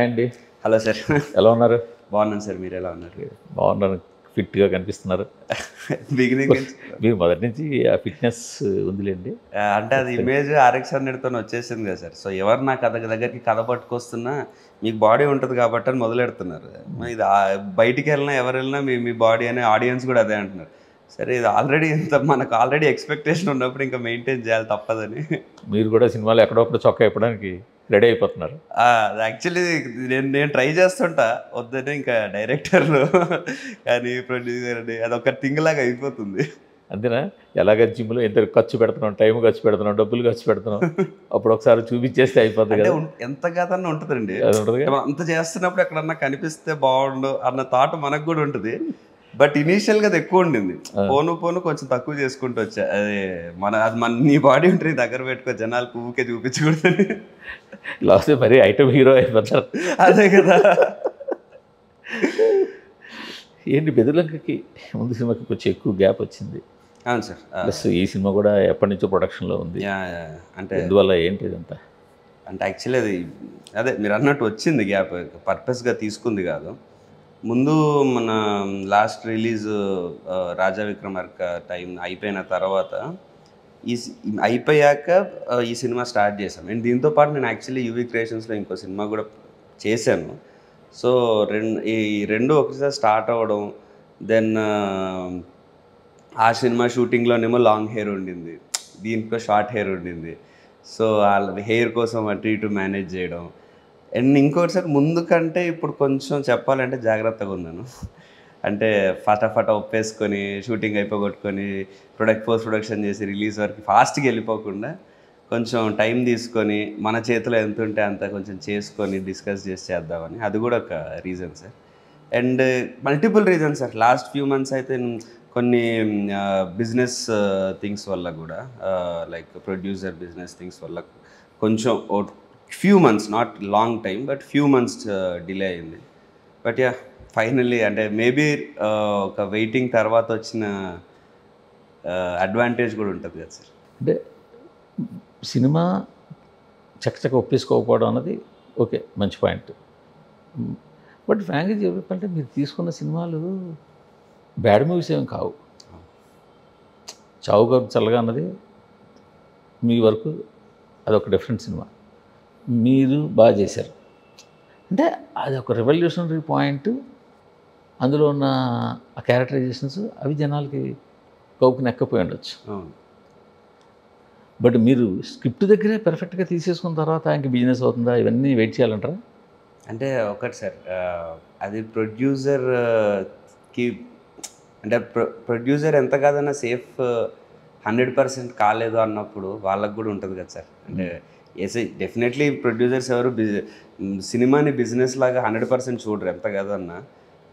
Hi, hello sir. Hello, sir. Born sir, mere born fit ga kanipistunaru. Beginning me mother nunchi fitness undi lendi. Ante adi image RX 100 tho vachesindi ga sir. So evar na kada daggariki kada pattukostuna meek body untadu kabatti ani modalu edtunaru. Idi bayitiki elna evar elna mee body ane audience kuda adhe antunnaru. Sir, idi already manaku already expectation unnappudu inga maintain cheyali tappadani. Meeru kuda cinemalu ekkado okka chokka ippadaniki ready అయిపోతున్నారు actually నేను try చేస్తుంటా వద్దంటే ఇంకా డైరెక్టర్లు కానీ producer అని అదొక thing లాగా అయిపోతుంది అంతేనా ఎలాగ జిమ్లో ఎంత ఖర్చు పెడుతున్నాం టైం ఖర్చు పెడుతున్నాం డబ్బులు ఖర్చు పెడుతున్నాం అప్పుడు ఒకసారి చూపించేస్తే అయిపోతుంది కదా ఎంత కాదన్నా ఉంటుందండి అంత చేస్తున్నప్పుడు ఎక్కడన్నా కనిపిస్తే బాగుండు అన్న థాట్ మనకు కూడా ఉంటుంది బట్ ఇనీషియల్గా అది ఎక్కువ ఉండింది పోను కొంచెం తక్కువ చేసుకుంటూ వచ్చా అదే మన నీ బాడీ ఉంటుంది దగ్గర పెట్టుకో జనాలు పువ్వుకే చూపించకూడదని లాస్ట్ మరీ ఐటమ్ హీరో అయిపోతారు అదే కదా ఏంటి బెదిర్లంకకి ముందు సినిమాకి కొంచెం ఎక్కువ గ్యాప్ వచ్చింది అవును సార్ ప్లస్ ఈ సినిమా కూడా ఎప్పటి నుంచో ప్రొడక్షన్లో ఉంది అంటే అందువల్ల ఏంటి ఇదంతా అంటే యాక్చువల్లీ అది అదే మీరు అన్నట్టు వచ్చింది గ్యాప్ పర్పస్గా తీసుకుంది కాదు ముందు మన లాస్ట్ రిలీజ్ రాజావిక్రమార్క టైం అయిపోయిన తర్వాత ఈ అయిపోయాక ఈ సినిమా స్టార్ట్ చేశాను అండ్ దీంతోపాటు నేను యాక్చువల్లీ యూవీ క్రియేషన్స్లో ఇంకో సినిమా కూడా చేశాను సో ఈ రెండు ఒకసారి స్టార్ట్ అవ్వడం దెన్ ఆ సినిమా షూటింగ్లోనేమో లాంగ్ హెయిర్ ఉండింది దీంట్లో షార్ట్ హెయిర్ ఉండింది సో వాళ్ళ హెయిర్ కోసం అటు ఇటు మేనేజ్ చేయడం అండ్ ఇంకోసారి ముందు కంటే ఇప్పుడు కొంచెం చెప్పాలంటే జాగ్రత్తగా ఉన్నాను అంటే ఫటాఫటా ఒప్పేసుకొని షూటింగ్ అయిపోగొట్టుకొని ప్రొడక్షన్ చేసి రిలీజ్ వరకు ఫాస్ట్గా వెళ్ళిపోకుండా కొంచెం టైం తీసుకొని మన చేతిలో ఎంత ఉంటే అంత కొంచెం చేసుకొని డిస్కస్ చేసి చేద్దామని అది కూడా ఒక reason sir and multiple reasons sir last few months అయితే కొన్ని బిజినెస్ థింగ్స్ వల్ల కూడా లైక్ ప్రొడ్యూసర్ బిజినెస్ థింగ్స్ వల్ల కొంచెం few months, not long time, but few months delay in it. But yeah, finally, and maybe waiting tarvata vachina advantage kuda untadi sir. Ante cinema chakchaka oppesukovapadam anadi okay manchi point. But frankly cheppalante meer teeskunna cinemalu bad movies em kaavu. Chauga chalaga anadi mee varaku adoka different cinema. మీరు బాగా చేశారు అంటే అదొక revolutionary point అందులో ఉన్న ఆ characterisations అవి జనాలకి కౌకి నెక్కపోయి ఉండొచ్చు బట్ మీరు స్క్రిప్ట్ దగ్గరే పర్ఫెక్ట్గా తీసేసుకున్న తర్వాత ఆయనకి బిజినెస్ అవుతుందా ఇవన్నీ వెయిట్ చేయాలంటారా అంటే ఒకటి సార్ అది ప్రొడ్యూసర్కి అంటే ప్రొడ్యూసర్ ఎంత కాదన్నా సేఫ్ 100% కాలేదు అన్నప్పుడు వాళ్ళకు కూడా ఉంటుంది కదా సార్ అంటే ఎస్ డెఫినెట్లీ ప్రొడ్యూసర్స్ ఎవరు సినిమాని బిజినెస్ లాగా 100% చూడరు ఎంత కాదన్నా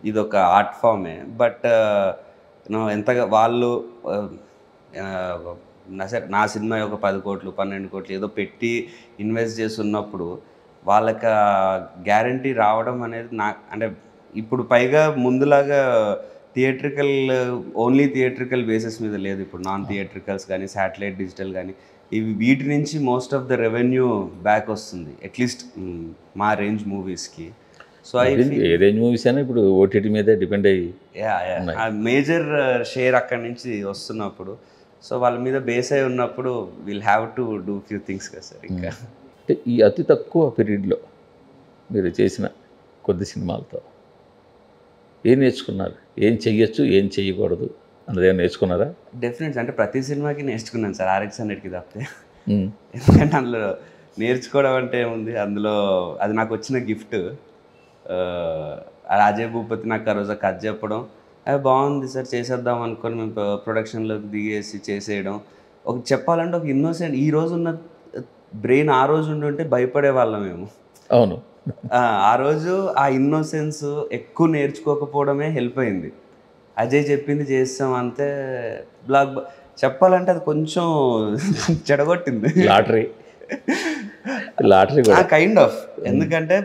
ఇదొక ఆర్ట్ ఫామే బట్ ఎంతగా వాళ్ళు నా సినిమా ఒక 10 కోట్లు 12 కోట్లు ఏదో పెట్టి ఇన్వెస్ట్ చేస్తున్నప్పుడు వాళ్ళకి గ్యారంటీ రావడం అనేది నా అంటే ఇప్పుడు పైగా ముందులాగా థియేట్రికల్ ఓన్లీ థియేట్రికల్ బేసిస్ మీద లేదు ఇప్పుడు నాన్ థియేట్రికల్స్ కానీ శాటిలైట్ డిజిటల్ కానీ ఇవి వీటి నుంచి most of the revenue back వస్తుంది అట్లీస్ట్ మా రేంజ్ మూవీస్కి సో ఐ రేంజ్ మూవీస్ అయినా ఇప్పుడు ఓటీటీ మీద డిపెండ్ అయ్యి మేజర్ షేర్ అక్కడి నుంచి వస్తున్నప్పుడు సో వాళ్ళ మీద బేస్ అయి ఉన్నప్పుడు will have to do few things కదా సార్ ఇంకా అంటే ఈ అతి తక్కువ పీరియడ్లో మీరు చేసిన కొద్ది సినిమాలతో ఏం నేర్చుకున్నారు ఏం చెయ్యొచ్చు ఏం చెయ్యకూడదు అదే నేర్చుకున్నారా డెఫినెట్లీ అంటే ప్రతి సినిమాకి నేర్చుకున్నాను సార్ RX 100కి తప్పితే ఎందుకంటే అందులో నేర్చుకోవడం అంటే ఏముంది అందులో అది నాకు వచ్చిన గిఫ్ట్ రాజే భూపతి నాకు ఆ రోజు కథ చెప్పడం అది బాగుంది సార్ చేసేద్దాం అనుకొని మేము ప్రొడక్షన్లోకి దిగేసి చేసేయడం ఒక చెప్పాలంటే ఒక ఇన్నోసెంట్ ఈ రోజు ఉన్న బ్రెయిన్ ఆ రోజు ఉండుంటే భయపడే వాళ్ళం మేము అవును ఆ రోజు ఆ ఇన్నోసెన్స్ ఎక్కువ నేర్చుకోకపోవడమే హెల్ప్ అయింది అజయ్ చెప్పింది చేస్తాం అంతే బ్లాక్ చెప్పాలంటే అది కొంచెం చెడగొట్టింది లాటరీ కైండ్ ఆఫ్ ఎందుకంటే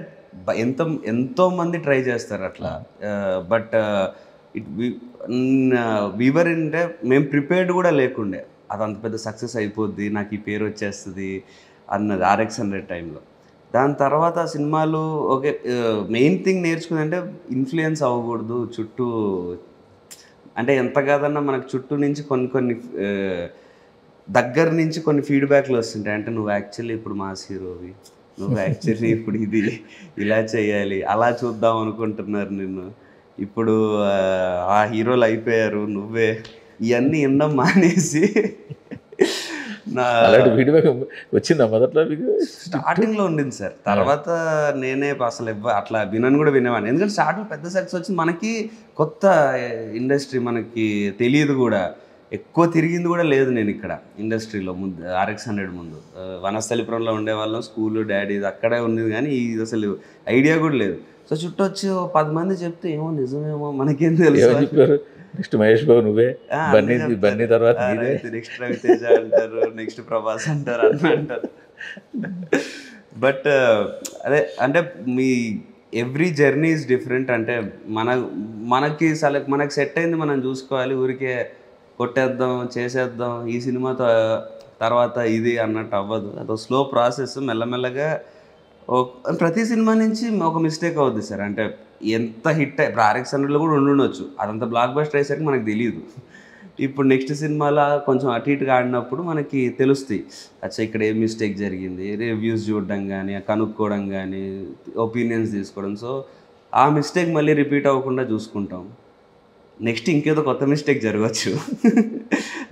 ఎంతోమంది ట్రై చేస్తారు అట్లా బట్ వీవర్ అంటే మేము ప్రిపేర్డ్ కూడా లేకుండే అది అంత పెద్ద సక్సెస్ అయిపోద్ది నాకు ఈ పేరు వచ్చేస్తుంది అన్నది RX 100 టైంలో దాని తర్వాత సినిమాలు ఓకే మెయిన్ థింగ్ నేర్చుకుందంటే ఇన్ఫ్లుయెన్స్ అవ్వకూడదు చుట్టూ అంటే ఎంత కాదన్నా మనకు చుట్టూ నుంచి కొన్ని కొన్ని దగ్గర నుంచి కొన్ని ఫీడ్బ్యాక్లు వస్తుంటాయి అంటే నువ్వు యాక్చువల్లీ ఇప్పుడు మాస్ హీరోవి నువ్వు యాక్చువల్లీ ఇప్పుడు ఇది ఇలా చేయాలి అలా చూద్దాం అనుకుంటున్నారు నిన్ను ఇప్పుడు ఆ హీరోలు అయిపోయారు నువ్వే ఇవన్నీ ఎండం మానేసి ఫీడ్బ్యాక్ వచ్చిందా మొదట్లో స్టార్టింగ్లో ఉండింది సార్ తర్వాత నేనే అసలు అట్లా వినని కూడా వినేవాడిని ఎందుకంటే స్టార్టింగ్ పెద్ద సక్సెస్ వచ్చింది మనకి కొత్త ఇండస్ట్రీ మనకి తెలియదు కూడా ఎక్కువ తిరిగింది కూడా లేదు నేను ఇక్కడ ఇండస్ట్రీలో ముందు RX 100 ముందు వనస్థలిపురంలో ఉండేవాళ్ళం స్కూల్ డాడీ అక్కడే ఉండేది కానీ ఇది అసలు ఐడియా కూడా లేదు సో చుట్టూ వచ్చి 10 మంది చెప్తే ఏమో నిజమేమో మనకేం తెలుసు నెక్స్ట్ మహేష్ బాబు నువ్వే బన్నీ తర్వాత నెక్స్ట్ రవితేజ అంటారు నెక్స్ట్ ప్రభాస్ అంటారు అంటారు బట్ అదే అంటే మీ ఎవ్రీ జర్నీ ఈజ్ డిఫరెంట్ అంటే మనకి సెట్ అయింది మనం చూసుకోవాలి ఊరికే కొట్టేద్దాం చేసేద్దాం ఈ సినిమా తర్వాత ఇది అన్నట్టు అవ్వదు అదొక స్లో ప్రాసెస్ మెల్లమెల్లగా ప్రతి సినిమా నుంచి ఒక మిస్టేక్ అవుద్ది సార్ అంటే ఎంత హిట్ ఇప్పుడు RX 100లో కూడా ఉండొచ్చు అదంతా బ్లాక్ బస్టర్ అయ్యేసరికి మనకు తెలియదు ఇప్పుడు నెక్స్ట్ సినిమాలో కొంచెం అటు ఇటుగా ఆడినప్పుడు మనకి తెలుస్తాయి అచ్చా ఇక్కడ ఏ మిస్టేక్ జరిగింది రివ్యూస్ చూడడం కానీ కనుక్కోవడం కానీ ఒపీనియన్స్ తీసుకోవడం సో ఆ మిస్టేక్ మళ్ళీ రిపీట్ అవ్వకుండా చూసుకుంటాం నెక్స్ట్ ఇంకేదో కొత్త మిస్టేక్ జరగచ్చు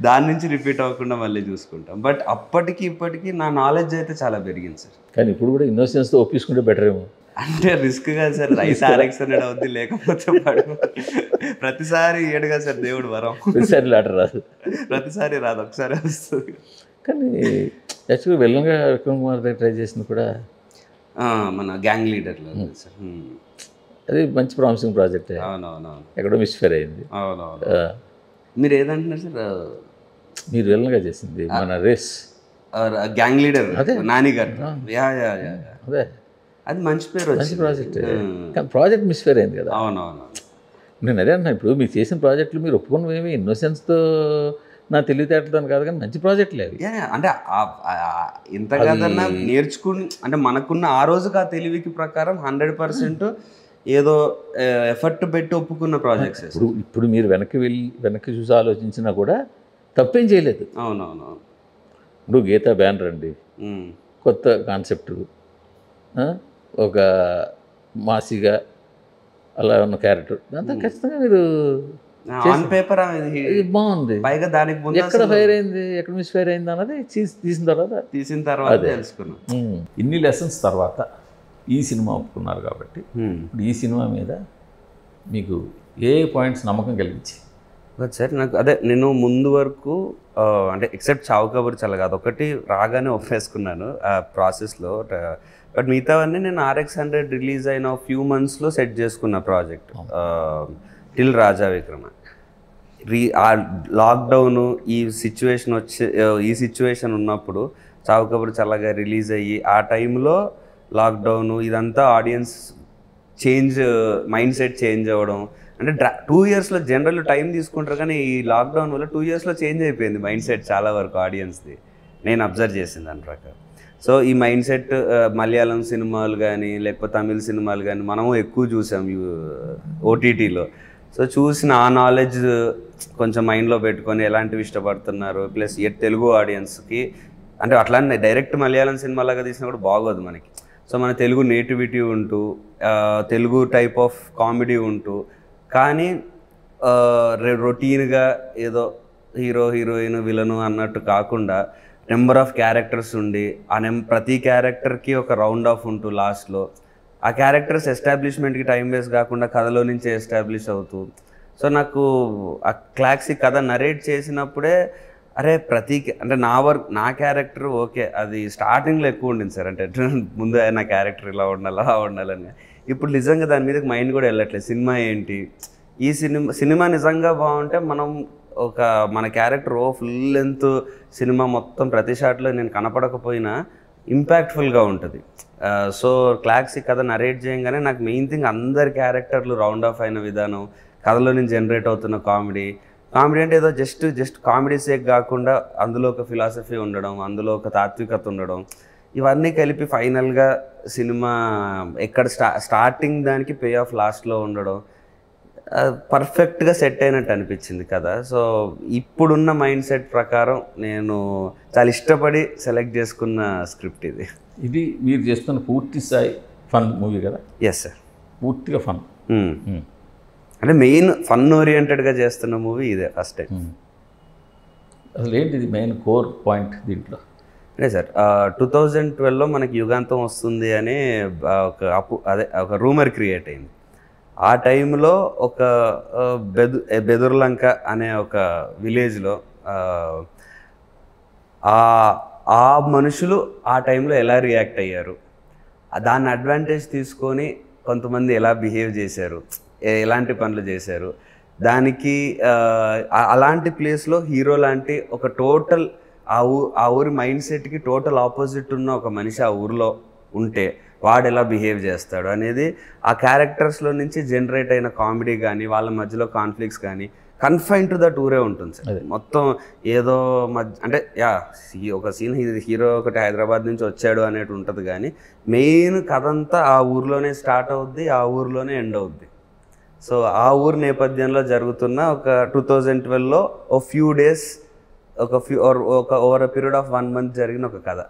దాని నుంచి రిపీట్ అవ్వకుండా మళ్ళీ చూసుకుంటాం బట్ అప్పటికి ఇప్పటికీ నా నాలెడ్జ్ అయితే చాలా పెరిగింది సార్ కానీ ఇప్పుడు కూడా ఇన్నోసెన్స్తో ఒప్పించుకుంటే బెటర్ ఏమో అంటే రిస్క్ కాదు సార్ రైస్ RX 100 అవుద్ది లేకపోతే ప్రతిసారి ఏడుగా సార్ దేవుడు వరం ప్రతిసారి రాదు ఒకసారి వస్తుంది కానీ యాక్చువల్గా వెళ్ళంగా విక్రమ్ కుమార్ దగ్గర ట్రై చేసింది కూడా మన గ్యాంగ్ లీడర్లో సార్ అది మంచి ప్రామిసింగ్ ప్రాజెక్ట్ అవునవునవును ఎక్కడో మిస్ఫేర్ అయింది అవునవును మీరు ఏదంటున్నారు సార్ మీరు వెళ్ళంగా చేసింది మన రేస్ గ్యాంగ్ లీడర్ నాని గారు అదే అది మంచి పేరు మంచి ప్రాజెక్ట్ కానీ ప్రాజెక్ట్ మిస్ఫేర్ అయింది కదా అవునవును నేను అదే అన్నా ఇప్పుడు మీరు చేసిన ప్రాజెక్టులు మీరు ఒప్పుకున్నవేమి ఇన్నోసెన్స్తో నా తెలివితేటతో కాదు కానీ మంచి ప్రాజెక్టులే అవి అంటే ఎంత కాదన్నా నేర్చుకుని అంటే మనకున్న ఆ రోజుకి ఆ తెలివికి ప్రకారం 100% ఏదో ఎఫర్ట్ పెట్టి ఒప్పుకున్న ప్రాజెక్ట్స్ ఇప్పుడు మీరు వెనక్కి చూసి ఆలోచించినా కూడా తప్పేం చేయలేదు అవునవునవును ఇప్పుడు గీతా బ్యానర్ అండి కొత్త కాన్సెప్ట్ ఒక మాసిగా అలా ఉన్న క్యారెక్టర్ దాంతో ఖచ్చితంగా మీరు ఆన్ పేపర్ బాగుంది పైగా దానికి ముందు ఎక్కడ ఫైర్ అయింది ఎక్కడ మిస్ ఫైర్ అయింది అన్నది తీసిన తర్వాత తెలుసుకున్నాం ఇన్ని లెసన్స్ తర్వాత ఈ సినిమా ఒప్పుకున్నారు కాబట్టి ఇప్పుడు ఈ సినిమా మీద మీకు ఏ పాయింట్స్ నమ్మకం కలిగించి సార్ నాకు అదే నేను ముందు వరకు అంటే ఎక్సెప్ట్ చావు కబురు చల్లగా అదొకటి రాగానే ఒప్పేసుకున్నాను ఆ ప్రాసెస్లో బట్ మిగతావన్నీ నేను RX 100 రిలీజ్ అయిన ఫ్యూ మంత్స్లో సెట్ చేసుకున్న ప్రాజెక్ట్ టిల్ రాజావిక్రమ ఆ లాక్డౌను ఈ సిచ్యువేషన్ ఉన్నప్పుడు చావు కబురు చల్లగా రిలీజ్ అయ్యి ఆ టైంలో లాక్డౌను ఇదంతా ఆడియన్స్ మైండ్ సెట్ చేంజ్ అవ్వడం అంటే 2 ఇయర్స్లో జనరల్ టైం తీసుకుంటారు కానీ ఈ లాక్డౌన్ వల్ల 2 ఇయర్స్లో చేంజ్ అయిపోయింది మైండ్ సెట్ చాలా వరకు ఆడియన్స్ది నేను అబ్జర్వ్ చేసింది దాని ప్రకారం సో ఈ మైండ్ సెట్ మలయాళం సినిమాలు కానీ లేకపోతే తమిళ సినిమాలు కానీ మనము ఎక్కువ చూసాం OTTలో సో చూసిన ఆ నాలెడ్జ్ కొంచెం మైండ్లో పెట్టుకొని ఎలాంటివి ఇష్టపడుతున్నారు ప్లస్ తెలుగు ఆడియన్స్కి అంటే అట్లానే డైరెక్ట్ మలయాళం సినిమాలాగా తీసినా కూడా బాగోదు మనకి సో మన తెలుగు నేటివిటీ ఉంటూ తెలుగు టైప్ ఆఫ్ కామెడీ ఉంటూ కానీ రొటీన్గా ఏదో హీరో హీరోయిన్ విలను అన్నట్టు కాకుండా నెంబర్ ఆఫ్ క్యారెక్టర్స్ ఉండి ప్రతి క్యారెక్టర్కి ఒక రౌండ్ ఆఫ్ ఉంటూ లాస్ట్లో ఆ క్యారెక్టర్స్ ఎస్టాబ్లిష్మెంట్కి టైం వేస్ట్ కాకుండా కథలో నుంచి ఎస్టాబ్లిష్ అవుతూ సో నాకు ఆ క్లాసిక్ కథ నరేట్ చేసినప్పుడే అరే అంటే నా క్యారెక్టర్ ఓకే అది స్టార్టింగ్లో ఎక్కువ ఉండింది సార్ అంటే ముందు నా క్యారెక్టర్ ఇలా ఉండాలి అలా ఉండాలని ఇప్పుడు నిజంగా దాని మీద మైండ్ కూడా వెళ్ళట్లేదు సినిమా ఏంటి ఈ సినిమా నిజంగా బాగుంటే మనం మన క్యారెక్టర్ ఫుల్ లెంత్ సినిమా మొత్తం ప్రతి షాట్లో నేను కనపడకపోయినా ఇంపాక్ట్ఫుల్గా ఉంటుంది సో క్లాసిక్ కథ నరేట్ చేయగానే నాకు మెయిన్ థింగ్ అందరి క్యారెక్టర్లు రౌండ్ ఆఫ్ అయిన విధానం కథలో నేను జనరేట్ అవుతున్న కామెడీ అంటే ఏదో జస్ట్ కామెడీ సేక్ కాకుండా అందులో ఒక ఫిలాసఫీ ఉండడం అందులో ఒక తాత్వికత ఉండడం ఇవన్నీ కలిపి ఫైనల్ గా సినిమా ఎక్కడ స్టార్టింగ్ దానికి పే ఆఫ్ లాస్ట్ లో ఉండడం పర్ఫెక్ట్ గా సెట్ అయినట్టు అనిపిస్తుంది కదా. సో ఇప్పుడున్న మైండ్ సెట్ ప్రకారం నేను చాలా ఇష్టపడి సెలెక్ట్ చేసుకున్న స్క్రిప్ట్ ఇది. ఇది మీరు చేస్తున్న పూర్తి స్థాయి ఫన్ మూవీ కదా? ఎస్ సార్, పూర్తిగా ఫన్. అంటే మెయిన్ ఫన్ ఓరియంటెడ్గా చేస్తున్న మూవీ ఇదే ఫస్ట్ టైం. అసలు ఏంటి ఇది మెయిన్ కోర్ పాయింట్ దీంట్లో? అదే సార్, 2012లో మనకి యుగాంతం వస్తుంది అని ఒక రూమర్ క్రియేట్ అయింది. ఆ టైంలో ఒక బెదుర్లంక అనే ఒక విలేజ్లో ఆ మనుషులు ఆ టైంలో ఎలా రియాక్ట్ అయ్యారు, దాన్ని అడ్వాంటేజ్ తీసుకొని కొంతమంది ఎలా బిహేవ్ చేశారు, ఎలాంటి పనులు చేశారు, దానికి అలాంటి ప్లేస్లో హీరో లాంటి ఒక టోటల్ ఆ ఊరి మైండ్ సెట్కి టోటల్ ఆపోజిట్ ఉన్న ఒక మనిషి ఆ ఊరిలో ఉంటే వాడు ఎలా బిహేవ్ చేస్తాడు అనేది ఆ క్యారెక్టర్స్లో నుంచి జనరేట్ అయిన కామెడీ కానీ వాళ్ళ మధ్యలో కాన్ఫ్లిక్ట్స్ కానీ కన్ఫైన్ టు దట్ ఊరే ఉంటుంది సార్. మొత్తం ఏదో అంటే ఒక సీన్ హీరో ఒకటి హైదరాబాద్ నుంచి వచ్చాడు అనేది ఉంటుంది, కానీ మెయిన్ కథ అంతా ఆ ఊర్లోనే స్టార్ట్ అవుద్ది, ఆ ఊర్లోనే ఎండ్ అవుద్ది. సో ఆ ఊరు నేపథ్యంలో జరుగుతున్న ఒక 2012లో over a period of 1 month జరిగిన ఒక కథ.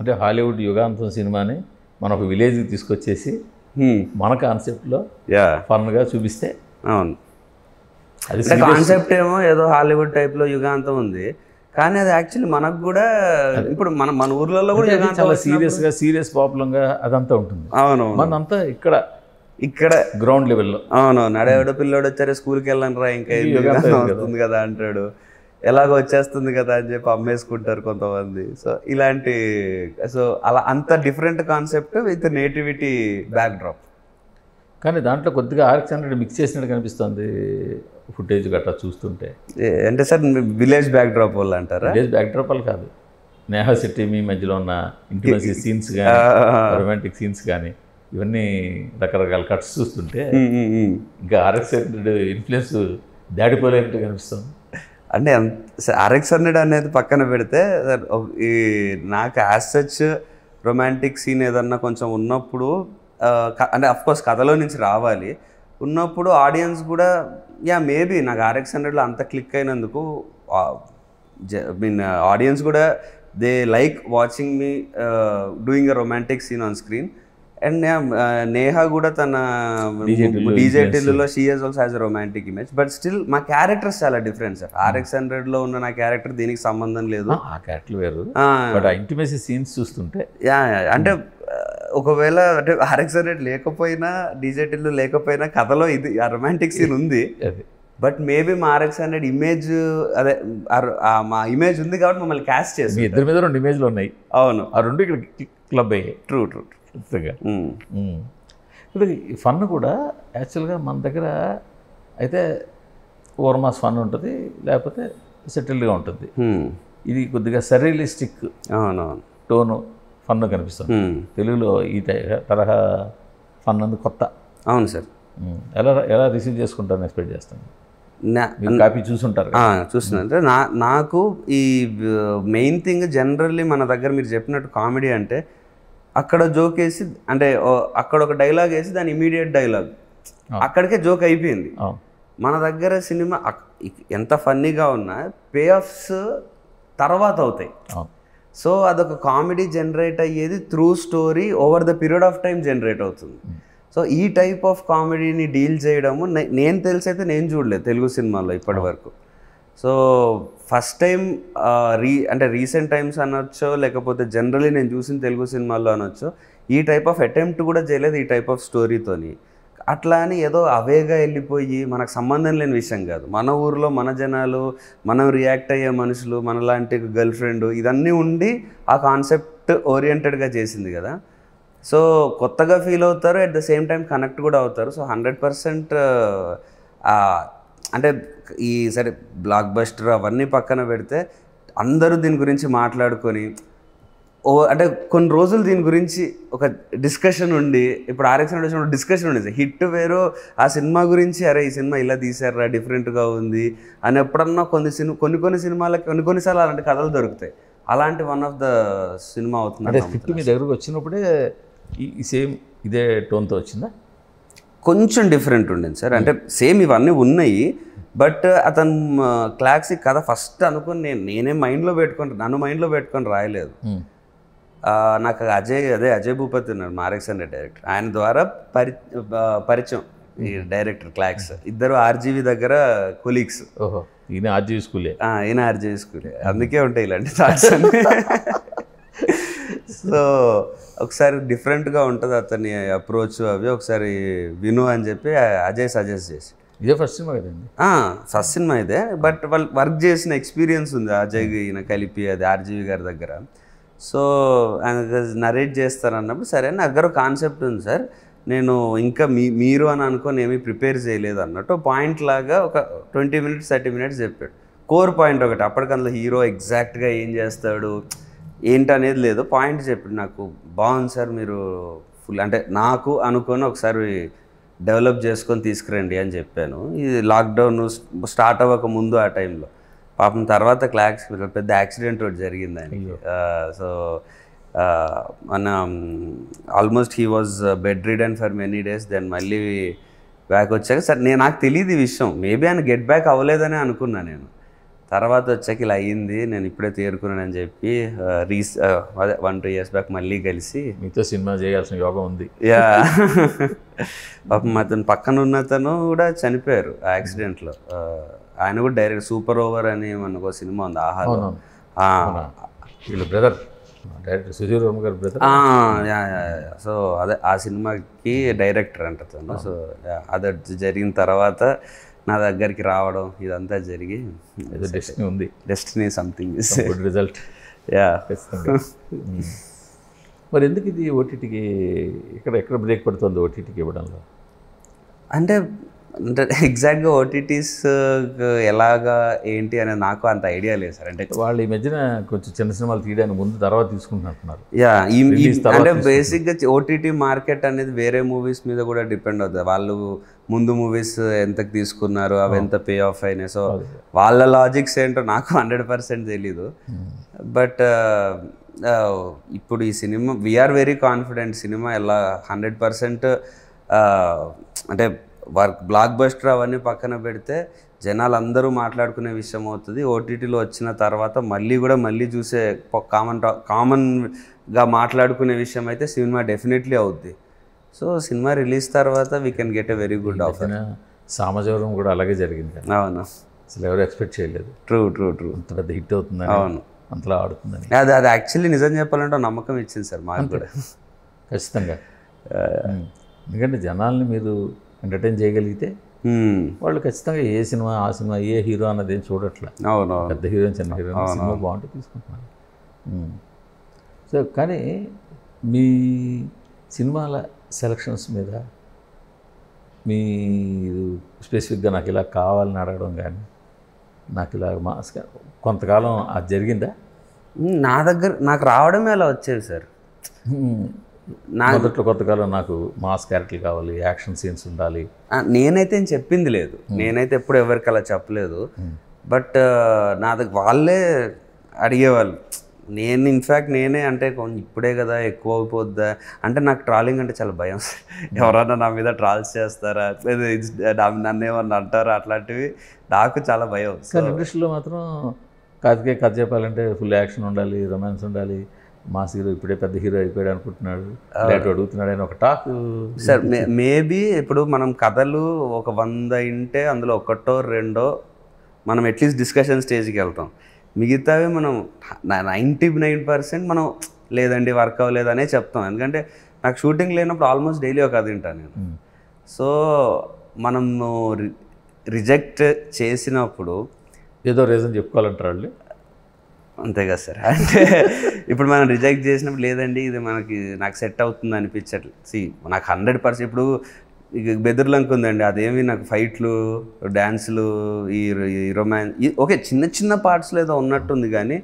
అంటే హాలీవుడ్ యుగాంతం సినిమాని మనం ఒక విలేజ్కి తీసుకొచ్చేసి మన కాన్సెప్ట్లో ఫన్గా చూపిస్తే. అవును, కాన్సెప్ట్ ఏమో ఏదో హాలీవుడ్ టైప్లో యుగాంతం ఉంది, కానీ అది యాక్చువల్లీ మనకు కూడా ఇప్పుడు మన ఊర్లలో కూడా చాలా సీరియస్గా పాపులంగా అదంతా ఉంటుంది. అవును, మనంతా ఇక్కడ గ్రౌండ్ లెవెల్లో. అవునవును, అడేవిడ పిల్లోడు వచ్చారు స్కూల్కి వెళ్ళను రా, ఇంకా వస్తుంది కదా అంటాడు, ఎలాగో వచ్చేస్తుంది కదా అని చెప్పి అమ్మేసుకుంటారు కొంతమంది. సో ఇలాంటి అలా అంత different concept with nativity backdrop. కానీ దాంట్లో కొద్దిగా ఆర్ఎక్స్ 100 మిక్స్ చేసినట్టు కనిపిస్తుంది ఫుటేజ్ గట్రా చూస్తుంటే. అంటే సార్ విలేజ్ బ్యాక్డ్రాప్ వల్ల అంటారు? విలేజ్ బ్యాక్డ్రాప్ వల్ల కాదు, నేహా సిటీ మీ మధ్యలో ఉన్న ఇంటిమసీ సీన్స్ కానీ రొమాంటిక్ సీన్స్ కానీ ఇవన్నీ రకరకాల కట్స్ చూస్తుంటే ఇంకా ఆర్ఎక్స్ 100 ఇన్ఫ్లుయెన్స్ దాటిపోలేనట్టు కనిపిస్తుంది. అంటే RX 100 అనేది పక్కన పెడితే ఈ నాకు యాజ్ సచ్ రొమాంటిక్ సీన్ ఏదన్నా కొంచెం ఉన్నప్పుడు, అంటే అఫ్కోర్స్ కథలో నుంచి రావాలి, ఉన్నప్పుడు ఆడియన్స్ కూడా మేబీ నాకు RX 100లో అంత క్లిక్ అయినందుకు మీన్ ఆడియన్స్ కూడా they like watching me doing a romantic scene on screen. And Neha కూడా తన DJ Tillu she is also as a romantic image, but still మా క్యారెక్టర్స్ చాలా డిఫరెంట్ సార్. RX 100లో ఉన్న నా క్యారెక్టర్ దీనికి సంబంధం లేదు, ఆ క్యారెక్టర్ వేరు. బట్ ఇంటిమేసీ సీన్స్ చూస్తుంటే అంటే ఒకవేళ అంటే RX 100 లేకపోయినా DJ Tillu లేకపోయినా కథలో ఇది ఆ రొమాంటిక్ సీన్ ఉంది, బట్ మేబీ మా RX 100 ఇమేజ్ అదే మా ఇమేజ్ ఉంది కాబట్టి మమ్మల్ని క్యాస్ట్ చేసి ఇద్దరి మీద 2 ఇమేజ్లు ఉన్నాయి. అవును, ఆ 2 ఇక్కడ క్లబ్ అయ్యాయి. ట్రూ ట్రూ ఫన్ కూడా యాక్చువల్గా మన దగ్గర అయితే ఓవర్మాస్ ఫన్ ఉంటుంది, లేకపోతే సెటిల్డ్గా ఉంటుంది. ఇది కొద్దిగా సర్రియలిస్టిక్ టోను ఫన్ కనిపిస్తుంది తెలుగులో. ఈ తరహా ఫన్ అందు కొత్త. అవును సార్, ఎలా ఎలా రిసీవ్ చేసుకుంటారని ఎక్స్పెక్ట్ చేస్తాను? కాపీ చూసుంటారు, చూస్తున్నాను. నాకు ఈ మెయిన్ థింగ్ జనరల్లీ మన దగ్గర మీరు చెప్పినట్టు కామెడీ అంటే అక్కడ జోక్ వేసి, అంటే అక్కడ ఒక డైలాగ్ వేసి దాని ఇమీడియట్ డైలాగ్ అక్కడికే జోక్ అయిపోయింది. మన దగ్గర సినిమా ఎంత ఫన్నీగా ఉన్నా పే ఆఫ్స్ తర్వాత అవుతాయి. సో అదొక కామెడీ జనరేట్ అయ్యేది through story over the period of time generate అవుతుంది. సో ఈ టైప్ ఆఫ్ కామెడీని డీల్ చేయడము నేను తెలిసి అయితే నేను చూడలేదు తెలుగు సినిమాల్లో ఇప్పటి వరకు. సో ఫస్ట్ టైం అంటే రీసెంట్ టైమ్స్ అనొచ్చో, లేకపోతే జనరల్లీ నేను చూసిన తెలుగు సినిమాల్లో అనొచ్చో, ఈ టైప్ ఆఫ్ అటెంప్ట్ కూడా చేయలేదు ఈ టైప్ ఆఫ్ స్టోరీతోని. అట్లా అని ఏదో అవేగా వెళ్ళిపోయి మనకు సంబంధం లేని విషయం కాదు. మన ఊర్లో మన జనాలు, మనం రియాక్ట్ అయ్యే మనుషులు, మనలాంటి గర్ల్ ఫ్రెండ్, ఇదన్నీ ఉండి ఆ కాన్సెప్ట్ ఓరియంటెడ్గా చేసింది కదా. సో కొత్తగా ఫీల్ అవుతారు, at the same time connect కూడా అవుతారు. సో 100% అంటే ఈ సరే బ్లాక్ బస్టర్ అవన్నీ పక్కన పెడితే అందరూ దీని గురించి మాట్లాడుకొని అంటే కొన్ని రోజులు దీని గురించి ఒక డిస్కషన్ ఉండి, ఇప్పుడు RX 100 వచ్చినప్పుడు డిస్కషన్ ఉండి హిట్ వేరు ఆ సినిమా గురించి, అరే ఈ సినిమా ఇలా తీశారా డిఫరెంట్గా ఉంది అని ఎప్పుడన్నా కొన్ని కొన్ని సినిమాలకి కొన్నిసార్లు అలాంటి కథలు దొరుకుతాయి. అలాంటి వన్ ఆఫ్ ద సినిమా అవుతుంది. అదే ఫిట్ మీ దగ్గరకు వచ్చినప్పుడే ఈ సేమ్ ఇదే టోన్తో వచ్చిందా? కొంచెం డిఫరెంట్ ఉండింది సార్. అంటే సేమ్ ఇవన్నీ ఉన్నాయి, బట్ అతను క్లాసిక్ కథ ఫస్ట్ అనుకుని నేనే మైండ్లో పెట్టుకొని రాయలేదు. నాకు అజయ్ భూపతి ఉన్నాడు, ఆర్ఎక్స్ 100 డైరెక్టర్, ఆయన ద్వారా పరిచయం ఈ డైరెక్టర్ క్లాక్స్. ఇద్దరు ఆర్జీవి దగ్గర కొలీగ్స్. ఈయన ఆర్జీవి స్కూలే, అందుకే ఉంటాయి ఇలాంటి థాట్స్ అన్ని. సో ఒకసారి డిఫరెంట్గా ఉంటుంది అతని అప్రోచ్, అవి ఒకసారి విను అని చెప్పి అజయ్ సజెస్ట్ చేసి. ఇదే ఫస్ట్ సినిమా ఇదే, బట్ వాళ్ళు వర్క్ చేసిన ఎక్స్పీరియన్స్ ఉంది అజయ్ ఈయన కలిపి, అది ఆర్జీవి గారి దగ్గర. సో ఆయన నరేట్ చేస్తారన్నప్పుడు సరే నా దగ్గర కాన్సెప్ట్ ఉంది సార్, నేను ఇంకా మీరు అని అనుకోని ఏమీ ప్రిపేర్ చేయలేదు అన్నట్టు పాయింట్ లాగా ఒక 20-30 minutes చెప్పాడు. కోర్ పాయింట్ ఒకటి, అప్పటికందులో హీరో ఎగ్జాక్ట్గా ఏం చేస్తాడు ఏంటనేది లేదు, పాయింట్ చెప్పాడు. నాకు బాగుంది సార్, మీరు ఫుల్ అంటే నాకు అనుకొని ఒకసారి డెవలప్ చేసుకొని తీసుకురండి అని చెప్పాను. ఇది లాక్డౌన్ స్టార్ట్ అవ్వక ముందు ఆ టైంలో, పాపం తర్వాత క్లాక్స్ పెద్ద యాక్సిడెంట్ ఒకటి జరిగింది ఆయనకి. సో మన almost he was bedridden for many days. Then మళ్ళీ బ్యాక్ వచ్చాక సార్ నాకు తెలియదు ఈ విషయం, మేబీ ఆయన గెట్ బ్యాక్ అవ్వలేదని అనుకున్నా నేను. తర్వాత వచ్చాక ఇలా అయ్యింది, నేను ఇప్పుడే తేరుకున్నానని చెప్పి 1-2 years బ్యాక్ మళ్ళీ కలిసి మీతో సినిమా చేయాల్సిన యోగం ఉంది. యా పాపం అతను పక్కన ఉన్నతను కూడా చనిపోయారు ఆ యాక్సిడెంట్లో. ఆయన కూడా డైరెక్ట్ సూపర్ ఓవర్ అని మనకు సినిమా ఉంది, ఆహాలో బ్రదర్ డైరెక్టర్ సుధీర్వర్మ గారు బ్రదర్. సో అదే ఆ సినిమాకి డైరెక్టర్ అంటాను. సో అదే జరిగిన తర్వాత నా దగ్గరికి రావడం ఇదంతా జరిగి డెస్టినీ ఉంది, destiny something is good result. Yeah మరి ఎందుకు ఇది ఓటీటీకి ఎక్కడ బ్రేక్ పడుతుంది? ఓటీటీకి ఇవ్వడంలో అంటే ఎగ్జాక్ట్గా ఓటీటీస్ ఎలాగా ఏంటి అనేది నాకు అంత ఐడియా లేదు సార్. అంటే వాళ్ళు ఈ మధ్యన కొంచెం చిన్న సినిమాలు తీయడానికి ముందు తర్వాత తీసుకుంటున్నారు. యా అంటే బేసిక్గా ఓటీటీ మార్కెట్ అనేది వేరే మూవీస్ మీద కూడా డిపెండ్ అవుతుంది. వాళ్ళు ముందు మూవీస్ ఎంతకు తీసుకున్నారు, అవి ఎంత పే ఆఫ్ అయినాయి, సో వాళ్ళ లాజిక్స్ ఏంటో నాకు 100% తెలీదు. బట్ ఇప్పుడు ఈ సినిమా వీఆర్ వెరీ కాన్ఫిడెంట్ సినిమా ఎలా 100% అంటే వర్క్ బ్లాక్ బస్టర్ అవన్నీ పక్కన పెడితే జనాలు అందరూ మాట్లాడుకునే విషయం అవుతుంది. ఓటీటీలో వచ్చిన తర్వాత మళ్ళీ చూసే కామన్గా మాట్లాడుకునే విషయం అయితే సినిమా డెఫినెట్లీ అవుద్ది. సో సినిమా రిలీజ్ తర్వాత we can get a very good offer. సామజవరం కూడా అలాగే జరిగింది. అవును, అసలు ఎవరు ఎక్స్పెక్ట్ చేయలేదు. ట్రూ అంత పెద్ద హిట్ అవుతుంది. అవును, అంతలా ఆడుతుందని. అది యాక్చువల్లీ నిజం చెప్పాలంటే నమ్మకం ఇచ్చింది సార్ మాకు కూడా. ఖచ్చితంగా, ఎందుకంటే జనాల్ని మీరు ఎంటర్టైన్ చేయగలిగితే వాళ్ళు ఖచ్చితంగా ఏ సినిమా ఆ సినిమా ఏ హీరో అన్నది ఏం చూడట్లే. పెద్ద హీరోయిన్ చిన్న హీరోయిన్ సినిమా బాగుంటే తీసుకుంటున్నారు. సో కానీ మీ సినిమాల సెలక్షన్స్ మీద మీరు స్పెసిఫిక్గా నాకు ఇలా కావాలని అడగడం కానీ నాకు ఇలా మాస్గా కొంతకాలం అది జరిగిందా? నా దగ్గర నాకు రావడమే అలా వచ్చేది సార్. మొదట్లో కొంతకాలం నాకు మాస్ క్యారెక్టర్ కావాలి, యాక్షన్ సీన్స్ ఉండాలి. నేనైతే చెప్పింది లేదు, నేనైతే ఎప్పుడు ఎవరికి అలా చెప్పలేదు. బట్ నా దగ్గర వాళ్ళే అడిగేవాళ్ళు. ఇన్ఫ్యాక్ట్ నేనే అంటే ఇప్పుడే కదా ఎక్కువ అయిపోద్దా అంటే, నాకు ట్రాలింగ్ అంటే చాలా భయం. ఎవరన్నా నా మీద ట్రాల్స్ చేస్తారా, నన్ను ఏమన్నా అంటారా, అట్లాంటివి నాకు చాలా భయం. కానీ ఇంగ్లీష్లో మాత్రం కథ చెప్పాలంటే ఫుల్ యాక్షన్ ఉండాలి, రొమాన్స్ ఉండాలి, మాస్ హీరో ఇప్పుడే పెద్ద హీరో అయిపోయాడు అనుకుంటున్నాడు లేకపోతే అడుగుతున్నాడు అని ఒక టాక్ సార్. మేబీ ఇప్పుడు మనం కథలు 100 ఇంటే అందులో 1-2 మనం అట్లీస్ట్ డిస్కషన్ స్టేజ్కి వెళ్తాం. మిగతావి మనం 99% మనం లేదండి వర్క్ అవ్వలేదనే చెప్తాం. ఎందుకంటే నాకు షూటింగ్ లేనప్పుడు ఆల్మోస్ట్ డైలీ ఒక కథ వింటాను నేను. సో మనము రిజెక్ట్ చేసినప్పుడు ఏదో రీజన్ చెప్పుకోవాలంటారు వాళ్ళు, అంతే కదా సార్. అంటే ఇప్పుడు మనం రిజెక్ట్ చేసినప్పుడు లేదండి ఇది నాకు సెట్ అవుతుంది అనిపించట్లేదు. నాకు 100% ఇప్పుడు బెదర్లంక ఉందండి, అదేమి నాకు ఫైట్లు డ్యాన్సులు ఈ రొమాన్స్ ఓకే చిన్న పార్ట్స్లో ఏదో ఉన్నట్టుంది, కానీ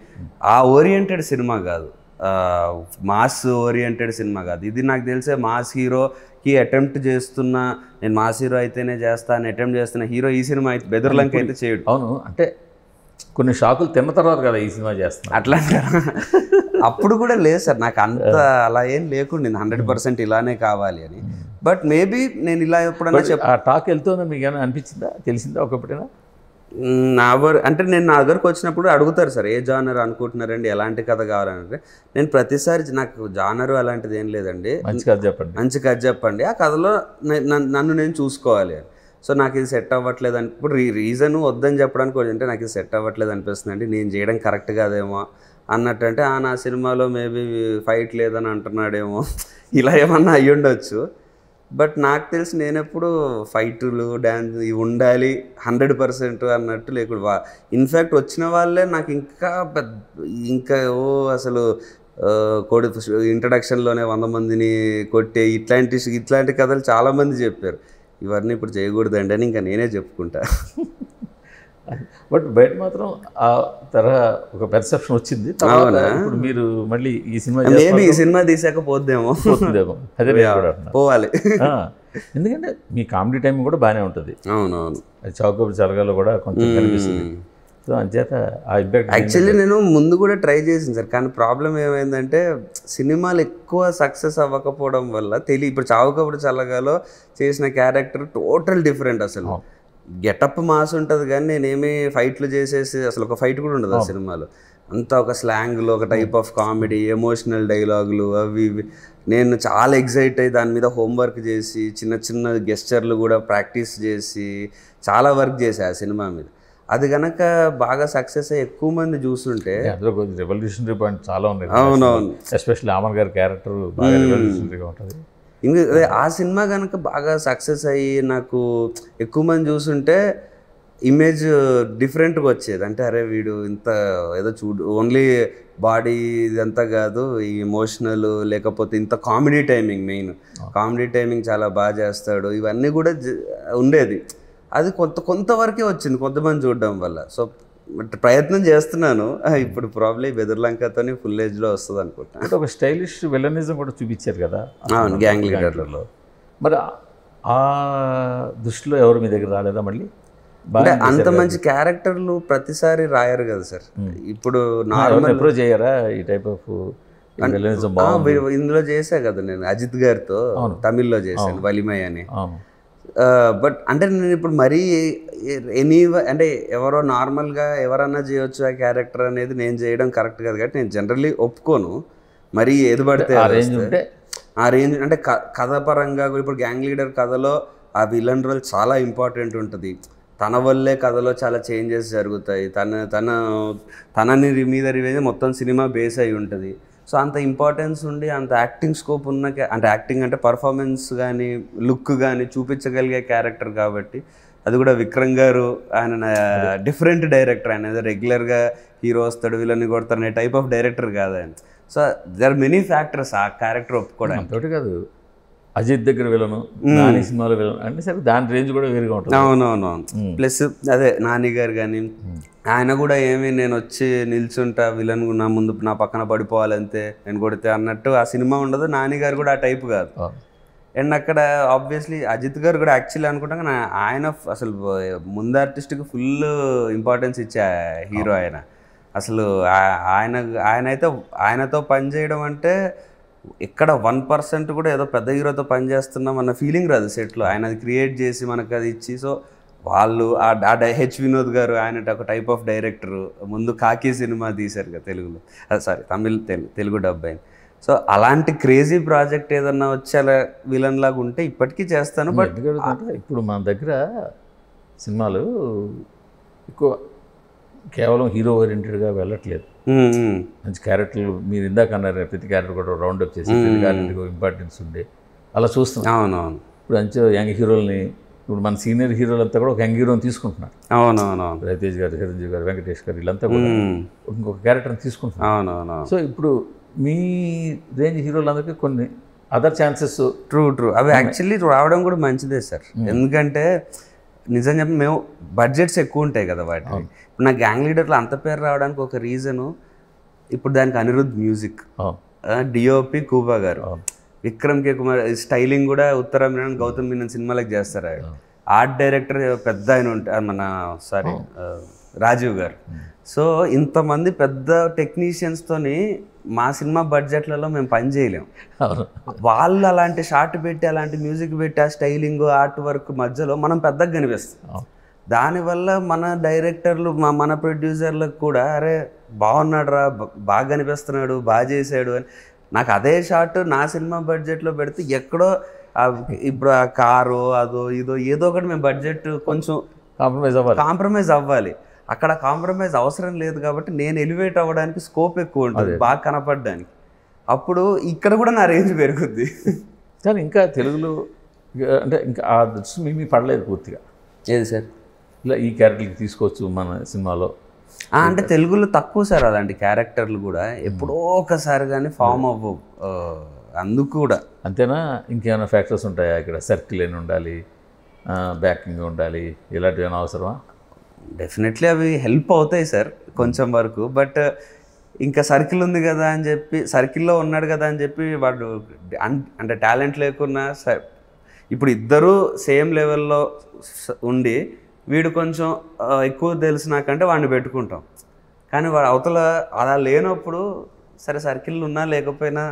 ఆ ఓరియంటెడ్ సినిమా కాదు, మాస్ ఓరియంటెడ్ సినిమా కాదు ఇది. నాకు తెలిసే మాస్ హీరోకి అటెంప్ట్ చేస్తున్న, నేను మాస్ హీరో అయితేనే చేస్తాను అటెంప్ట్ చేస్తున్న హీరో ఈ సినిమా అయితే బెదర్లంక అయితే చేయడు. అవును, అంటే కొన్ని షాకులు తిన్న తర్వాత కదా ఈ సినిమా చేస్తాను అట్లా అంటారా? అప్పుడు కూడా లేదు సార్, నాకు అంత అలా ఏం లేకుండా 100% ఇలానే కావాలి అని. బట్ మేబీ నేను ఇలా ఎప్పుడన్నా ఆ టాక్ వెళ్తుందో మీకు ఏమైనా అనిపించిందా, తెలిసిందా ఒకప్పుడైనా? అంటే నేను నా దగ్గరకు వచ్చినప్పుడు అడుగుతారు సార్ ఏ జానర్ అనుకుంటున్నారండి, ఎలాంటి కథ కావాలంటే నేను ప్రతిసారి నాకు జానరు అలాంటిది ఏం లేదండి, మంచి కథ చెప్పండి, మంచి కథ చెప్పండి, ఆ కథలో నన్ను నేను చూసుకోవాలి. సో నాకు ఇది సెట్ అవ్వట్లేదు అని ఇప్పుడు రీజన్ వద్దని చెప్పడానికి వచ్చింటే నాకు ఇది సెట్ అవ్వట్లేదు అనిపిస్తుందండి, నేను చేయడం కరెక్ట్ కాదేమో అన్నట్టు. అంటే నా సినిమాలో మేబీ ఫైట్ లేదని అంటున్నాడేమో ఇలా ఏమన్నా అయ్యి ఉండొచ్చు. బట్ నాకు తెలిసి నేనెప్పుడు ఫైటులు డ్యాన్స్ ఇవి ఉండాలి 100% అన్నట్టు లేకుండా, ఇన్ఫ్యాక్ట్ వచ్చిన వాళ్ళే నాకు ఇంకా ఇంకా ఓ అసలు కోడి ఇంట్రడక్షన్లోనే 100 మందిని కొట్టే ఇట్లాంటి కథలు చాలామంది చెప్పారు, ఇవన్నీ ఇప్పుడు చేయకూడదండి అని ఇంకా నేనే చెప్పుకుంటా. బట్ బయట మాత్రం ఆ తరహా ఒక పెర్సెప్షన్ వచ్చింది. ఇప్పుడు మీరు మళ్ళీ ఈ సినిమా తీసాక పోద్దేమో అదే పోవాలి, ఎందుకంటే మీ కామెడీ టైం కూడా బాగానే ఉంటుంది. అవునవును, చౌక చలగాలో కూడా కొంచెం కనిపిస్తుంది. సో అంచేత యాక్చువల్లీ నేను ముందు కూడా ట్రై చేసింది సార్, కానీ ప్రాబ్లం ఏమైందంటే సినిమాలు ఎక్కువ సక్సెస్ అవ్వకపోవడం వల్ల ఇప్పుడు చౌకప్పుడు చల్లగాలో చేసిన క్యారెక్టర్ టోటల్ డిఫరెంట్, అసలు గెటప్ మాస్ ఉంటుంది కానీ నేనేమి ఫైట్లు చేసేసి అసలు ఒక ఫైట్ కూడా ఉండదు ఆ సినిమాలో, అంతా ఒక స్లాంగ్లో ఒక టైప్ ఆఫ్ కామెడీ, ఎమోషనల్ డైలాగులు అవి ఇవి. నేను చాలా ఎగ్జైట్ అయ్యి దాని మీద హోంవర్క్ చేసి చిన్న చిన్న గెస్చర్లు కూడా ప్రాక్టీస్ చేసి చాలా వర్క్ చేశాను ఆ సినిమా మీద. అది కనుక బాగా సక్సెస్ అయ్యి ఎక్కువ మంది చూస్తుంటే అందులో కొంచెం రెవల్యూషనరీ పాయింట్ చాలా ఉన్నాయి. అవునవును, ఎస్పెషల్లీ ఆమన్ గారి క్యారెక్టర్ బాగా రెవల్యూషనరీగా ఉంటుంది. ఆ సినిమా కనుక బాగా సక్సెస్ అయ్యి నాకు ఎక్కువ మంది చూస్తుంటే ఇమేజ్ డిఫరెంట్గా వచ్చేది. అంటే అరే వీడు ఇంత ఏదో ఓన్లీ బాడీ ఇదంతా కాదు, ఈ ఎమోషనల్ లేకపోతే ఇంత comedy timing, main comedy timing చాలా బాగా చేస్తాడు, ఇవన్నీ కూడా ఉండేది. అది కొంతవరకే వచ్చింది కొంతమంది చూడడం వల్ల. సో ప్రయత్నం చేస్తున్నాను, ఇప్పుడు ప్రాబ్లీ బెదర్లంకతోనే ఫుల్ ఏజ్లో వస్తుంది అనుకుంటున్నాను. అంటే ఒక స్టైలిష్ విలనిజం కూడా చూపించారు కదా గ్యాంగ్ లీడర్లలో, మరి ఆ దృష్టిలో ఎవరు మీ దగ్గర రాలేదా మళ్ళీ? అంటే అంత మంచి క్యారెక్టర్లు ప్రతిసారి రాయరు కదా సార్, ఇప్పుడు నార్మల్ అప్రోచ్ చేయరా ఈ టైప్ ఆఫ్ విలనిజం? ఇందులో చేశా కదా నేను అజిత్ గారితో, తమిళ్లో చేశాను వలిమై అని. బట్ అంటే నేను ఇప్పుడు మరీ అంటే ఎవరో నార్మల్గా ఎవరన్నా చేయొచ్చు ఆ క్యారెక్టర్ అనేది నేను చేయడం కరెక్ట్ కాదు, కాబట్టి నేను జనరల్లీ ఒప్పుకోను మరీ ఏది పడితే ఆ రేంజ్. అంటే కథ పరంగా ఇప్పుడు గ్యాంగ్ లీడర్ కథలో ఆ విలన్ రోల్ చాలా ఇంపార్టెంట్ ఉంటుంది, తన వల్లే కథలో చాలా చేంజెస్ జరుగుతాయి, తనని మీద రివేజ్ మొత్తం సినిమా బేస్ అయి ఉంటుంది. సో అంత ఇంపార్టెన్స్ ఉండి అంత యాక్టింగ్ స్కోప్ ఉన్న అంటే పర్ఫార్మెన్స్ కానీ లుక్ కానీ చూపించగలిగే క్యారెక్టర్ కాబట్టి, అది కూడా విక్రమ్ గారు ఆయన డిఫరెంట్ డైరెక్టర్, ఆయన ఏదో రెగ్యులర్గా హీరో వస్తాడు విలన్ని కొడతాడు అనే టైప్ ఆఫ్ డైరెక్టర్ కాదు ఆయన. So there are many factors ఆ క్యారెక్టర్ ఒప్పుకోవడానికి. తోటి కాదు అజిత్ దగ్గర విలను, నాని సినిమాలో విలను అంటే సరే దాని రేంజ్ కూడా వేరుగా ఉంటుంది. అవునవునవును, ప్లస్ అదే నాని గారు కానీ ఆయన కూడా ఏమి నేను వచ్చి నిల్చుంటా విలన్ నా ముందు నా పక్కన పడిపోవాలంతే నేను కొడితే అన్నట్టు ఆ సినిమా ఉండదు, నాని గారు కూడా ఆ టైప్ కాదు. అండ్ అక్కడ ఆబ్వియస్లీ అజిత్ గారు కూడా యాక్చువల్లీ అనుకుంటాం కానీ ఆయన అసలు ముందు ఆర్టిస్ట్కి ఫుల్ ఇంపార్టెన్స్ ఇచ్చే హీరో ఆయన. అసలు ఆయనతో పనిచేయడం అంటే ఎక్కడ 1% కూడా ఏదో పెద్ద హీరోతో పనిచేస్తున్నాం అన్న ఫీలింగ్ రాదు సెట్లో, ఆయన అది క్రియేట్ చేసి మనకు అది ఇచ్చి. సో వాళ్ళు హెచ్ వినోద్ గారు ఆయన ఒక టైప్ ఆఫ్ డైరెక్టరు, ముందు కాకి సినిమా తీశారు కదా తెలుగులో, సారీ తెలుగు డబ్ అయింది. సో అలాంటి క్రేజీ ప్రాజెక్ట్ ఏదన్నా వచ్చి అలా విలన్ లాగా ఉంటే ఇప్పటికీ చేస్తాను. బట్ ఇప్పుడు మన దగ్గర సినిమాలు ఎక్కువ కేవలం హీరో ఓరియంటెడ్గా వెళ్ళట్లేదు, మంచి క్యారెక్టర్లు మీరు ఇందాక అన్నారు ప్రతి క్యారెక్టర్ కూడా రౌండప్ చేసి ప్రతి క్యారెక్టర్కి ఇంపార్టెన్స్ ఉండే అలా చూస్తున్నాం. అవునవును, ఇప్పుడు మంచి యంగ్ హీరోల్ని, ఇప్పుడు మన సీనియర్ హీరోలంతా కూడా ఒక యంగ్ హీరోని తీసుకుంటున్నారు. అవునవును, రవితేజ్ గారు, చిరంజీవి గారు, వెంకటేష్ గారు వీళ్ళంతా కూడా ఇంకొక క్యారెక్టర్ని తీసుకుంటున్నారు. అవునవును, సో ఇప్పుడు మీ రేంజ్ హీరోలందరికీ కొన్ని అదర్ ఛాన్సెస్. ట్రూ ట్రూ, అవి యాక్చువల్లీ రావడం కూడా మంచిదే సార్, ఎందుకంటే నిజం చెప్పి మేము బడ్జెట్స్ ఎక్కువ ఉంటాయి కదా వాటికి. ఇప్పుడు నా గ్యాంగ్ లీడర్లో అంత పేరు రావడానికి ఒక రీజను ఇప్పుడు దానికి అనిరుద్ధ్ మ్యూజిక్, డిఓపి కూబా గారు, విక్రమ్ కే కుమార్ స్టైలింగ్ కూడా ఉత్తర మీనన్ గౌతమ్ మీనన్ సినిమాలకు చేస్తారు ఆయన, ఆర్ట్ డైరెక్టర్ పెద్ద ఆయన మన సారీ రాజీవ్ గారు, So, intamandi pedda technicians toni మా సినిమా బడ్జెట్ లలో మేము పని చేయలేం. వాళ్ళు అలాంటి షార్ట్ పెట్టి అలాంటి మ్యూజిక్ పెట్టి ఆ స్టైలింగ్ ఆర్ట్ వర్క్ మధ్యలో మనం పెద్దగా కనిపిస్తాం. దానివల్ల మన డైరెక్టర్లు మన ప్రొడ్యూసర్లకు కూడా అరే బాగున్నాడు రా బాగా కనిపిస్తున్నాడు బాగా చేశాడు అని. నాకు అదే షార్ట్ నా సినిమా బడ్జెట్లో పెడితే ఎక్కడో ఇప్పుడు ఆ కారు అదో ఇదో ఏదో ఒకటి మేము బడ్జెట్ కొంచెం కాంప్రమైజ్ అవ్వాలి. అక్కడ కాంప్రమైజ్ అవసరం లేదు కాబట్టి నేను ఎలివేట్ అవ్వడానికి స్కోప్ ఎక్కువ ఉంటుంది బాగా కనపడడానికి. అప్పుడు ఇక్కడ కూడా నా రేంజ్ పెరుగుద్ది. సార్ ఇంకా తెలుగులో అంటే ఇంకా ఆ దృష్టి మీ పడలేదు పూర్తిగా. ఏది సార్? ఇలా ఈ క్యారెక్టర్కి తీసుకోవచ్చు మన సినిమాలో అంటే తెలుగులో తక్కువ సార్ అలాంటి క్యారెక్టర్లు కూడా ఎప్పుడో ఒకసారి కానీ ఫామ్ అవ్వవు. అందుకు కూడా అంతేనా ఇంకేమైనా ఫ్యాక్టర్స్ ఉంటాయా? ఇక్కడ సర్కిల్ అయినా ఉండాలి, బ్యాకింగ్ ఉండాలి, ఇలాంటివైనా అవసరమా? డెఫినెట్లీ అవి హెల్ప్ అవుతాయి సార్ కొంచెం వరకు. బట్ ఇంకా సర్కిల్ ఉంది కదా అని చెప్పి సర్కిల్లో ఉన్నాడు కదా అని చెప్పి వాడు అంటే టాలెంట్ లేకున్నా ఇప్పుడు ఇద్దరూ సేమ్ లెవెల్లో ఉండి వీడు కొంచెం ఎక్కువ తెలిసినాకంటే వాడిని పెట్టుకుంటాం. కానీ వాడు అవతల అలా లేనప్పుడు సరే సర్కిల్ ఉన్నా లేకపోయినా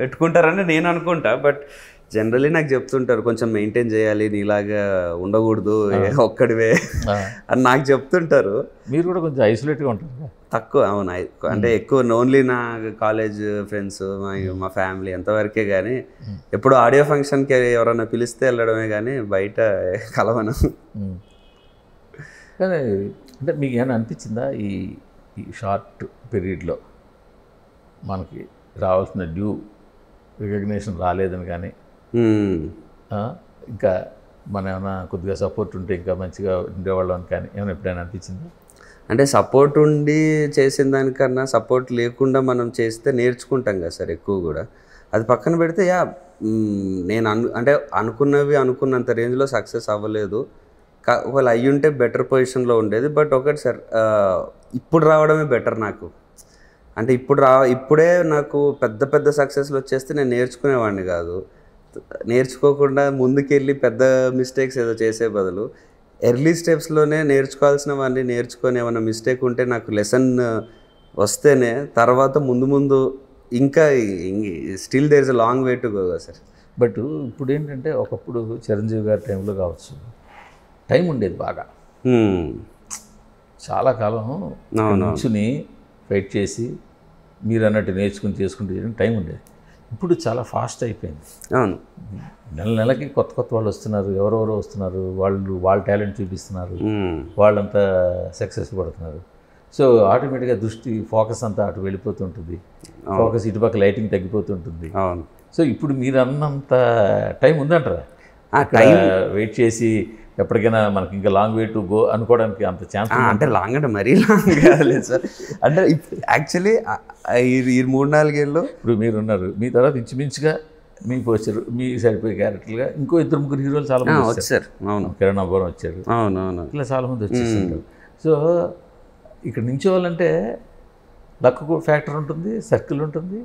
పెట్టుకుంటారని నేను అనుకుంటా. బట్ జనరల్లీ నాకు చెప్తుంటారు కొంచెం మెయింటైన్ చేయాలి, నీలాగా ఉండకూడదు ఒక్కడివే అని నాకు చెప్తుంటారు. మీరు కూడా కొంచెం ఐసోలేట్గా ఉంటారు తక్కువ? అవును, అంటే ఎక్కువ ఓన్లీ నా కాలేజ్ ఫ్రెండ్స్ మా ఫ్యామిలీ అంతవరకే. కానీ ఎప్పుడు ఆడియో ఫంక్షన్కి ఎవరైనా పిలిస్తే వెళ్ళడమే కానీ బయట కలవను. కానీ అంటే మీకు ఏమైనా అనిపించిందా ఈ షార్ట్ పీరియడ్లో మనకి రావాల్సిన డ్యూ రికగ్నేషన్ రాలేదని? కానీ ఇంకా మనం ఏమైనా కొద్దిగా సపోర్ట్ ఉంటే ఇంకా మంచిగా ఉండేవాళ్ళం కానీ ఏమైనా ఎప్పుడైనా అనిపించింది? అంటే సపోర్ట్ ఉండి చేసిన దానికన్నా సపోర్ట్ లేకుండా మనం చేస్తే నేర్చుకుంటాం కదా సార్ ఎక్కువ కూడా. అది పక్కన పెడితే యా నేను అనుకున్నవి అనుకున్నంత రేంజ్లో సక్సెస్ అవ్వలేదు. ఒకవేళ అయ్యుంటే బెటర్ పొజిషన్లో ఉండేది. బట్ ఒకటి సార్ ఇప్పుడు రావడమే బెటర్ నాకు. అంటే ఇప్పుడే నాకు పెద్ద సక్సెస్లు వచ్చేస్తే నేను నేర్చుకునేవాడిని కాదు. నేర్చుకోకుండా ముందుకెళ్ళి పెద్ద మిస్టేక్స్ ఏదో చేసే బదులు ఎర్లీ స్టెప్స్లోనే నేర్చుకోవాల్సినవన్నీ నేర్చుకొని ఏమైనా మిస్టేక్ ఉంటే నాకు లెసన్ వస్తేనే తర్వాత ముందు ఇంకా still there is a long way to go sir. But ఇప్పుడు ఏంటంటే ఒకప్పుడు చిరంజీవి గారి టైంలో కావచ్చు టైం ఉండేది బాగా, చాలా కాలం నుంచుని ఫైట్ చేసి మీరు అన్నట్టు నేర్చుకుని చేసుకుంటే టైం ఉండేది. ఇప్పుడు చాలా ఫాస్ట్ అయిపోయింది. అవును, నెలకి కొత్త వాళ్ళు వస్తున్నారు, ఎవరెవరో వస్తున్నారు, వాళ్ళ టాలెంట్ చూపిస్తున్నారు, వాళ్ళంతా సక్సెస్ పడుతున్నారు. సో ఆటోమేటిక్గా దృష్టి ఫోకస్ అంతా అటు వెళ్ళిపోతుంటుంది, ఫోకస్ ఇటుపక్క లైటింగ్ తగ్గిపోతుంటుంది. అవును, సో ఇప్పుడు మీరు అన్నంత టైం ఉందంటారా? వెయిట్ చేసి ఎప్పటికైనా మనకి ఇంకా లాంగ్ వే టు గో అనుకోవడానికి అంత ఛాన్స్? అంటే లాంగ్ అంటే మరీ లాంగ్ కాలేదు సార్. అంటే యాక్చువల్లీ ఈ 3-4 ఏళ్ళు ఇప్పుడు మీరున్నారు, మీ తర్వాత ఇంచుమించుగా మీకు వచ్చారు మీ సరిపోయే క్యారెక్టర్గా ఇంకో 2-3 హీరోలు చాలా మంది వచ్చారు. అవును, కిరణ్ అబ్బోరం వచ్చారు. అవునవును, ఇలా చాలామంది వచ్చేసారు. సో ఇక్కడ నించోవాలంటే లక్ ఫ్యాక్టర్ ఉంటుంది, సర్కిల్ ఉంటుంది,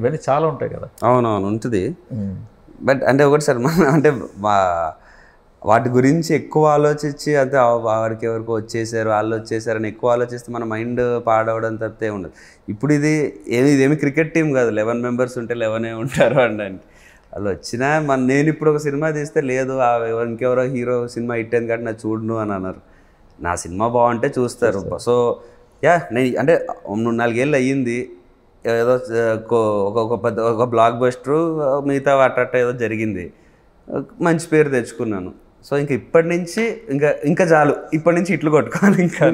ఇవన్నీ చాలా ఉంటాయి కదా. అవునవును ఉంటుంది. బట్ అంటే ఒకటి సార్ అంటే వాటి గురించి ఎక్కువ ఆలోచించి అంటే వారికి ఎవరికి వచ్చేసారు వాళ్ళు వచ్చేసారని ఎక్కువ ఆలోచిస్తే మన మైండ్ పాడవడం తప్పితే ఉండదు. ఇప్పుడు ఇదేమి క్రికెట్ టీం కాదు 11 మెంబర్స్ ఉంటే 11 ఉంటారు అండి. వాళ్ళు వచ్చినా నేను ఇప్పుడు ఒక సినిమా తీస్తే లేదు ఇంకెవరో హీరో సినిమా ఇట్టేది కాబట్టి నాకు చూడను అని అన్నారు. నా సినిమా బాగుంటే చూస్తారు. సో యా నేను అంటే 3-4 ఏళ్ళు అయ్యింది ఏదో ఒక బ్లాక్ బస్టర్ మిగతా అట్ట ఏదో జరిగింది, మంచి పేరు తెచ్చుకున్నాను. సో ఇంకా ఇప్పటి నుంచి ఇంకా చాలు, ఇప్పటి నుంచి ఇట్లు కొట్టుకోవాలి. ఇంకా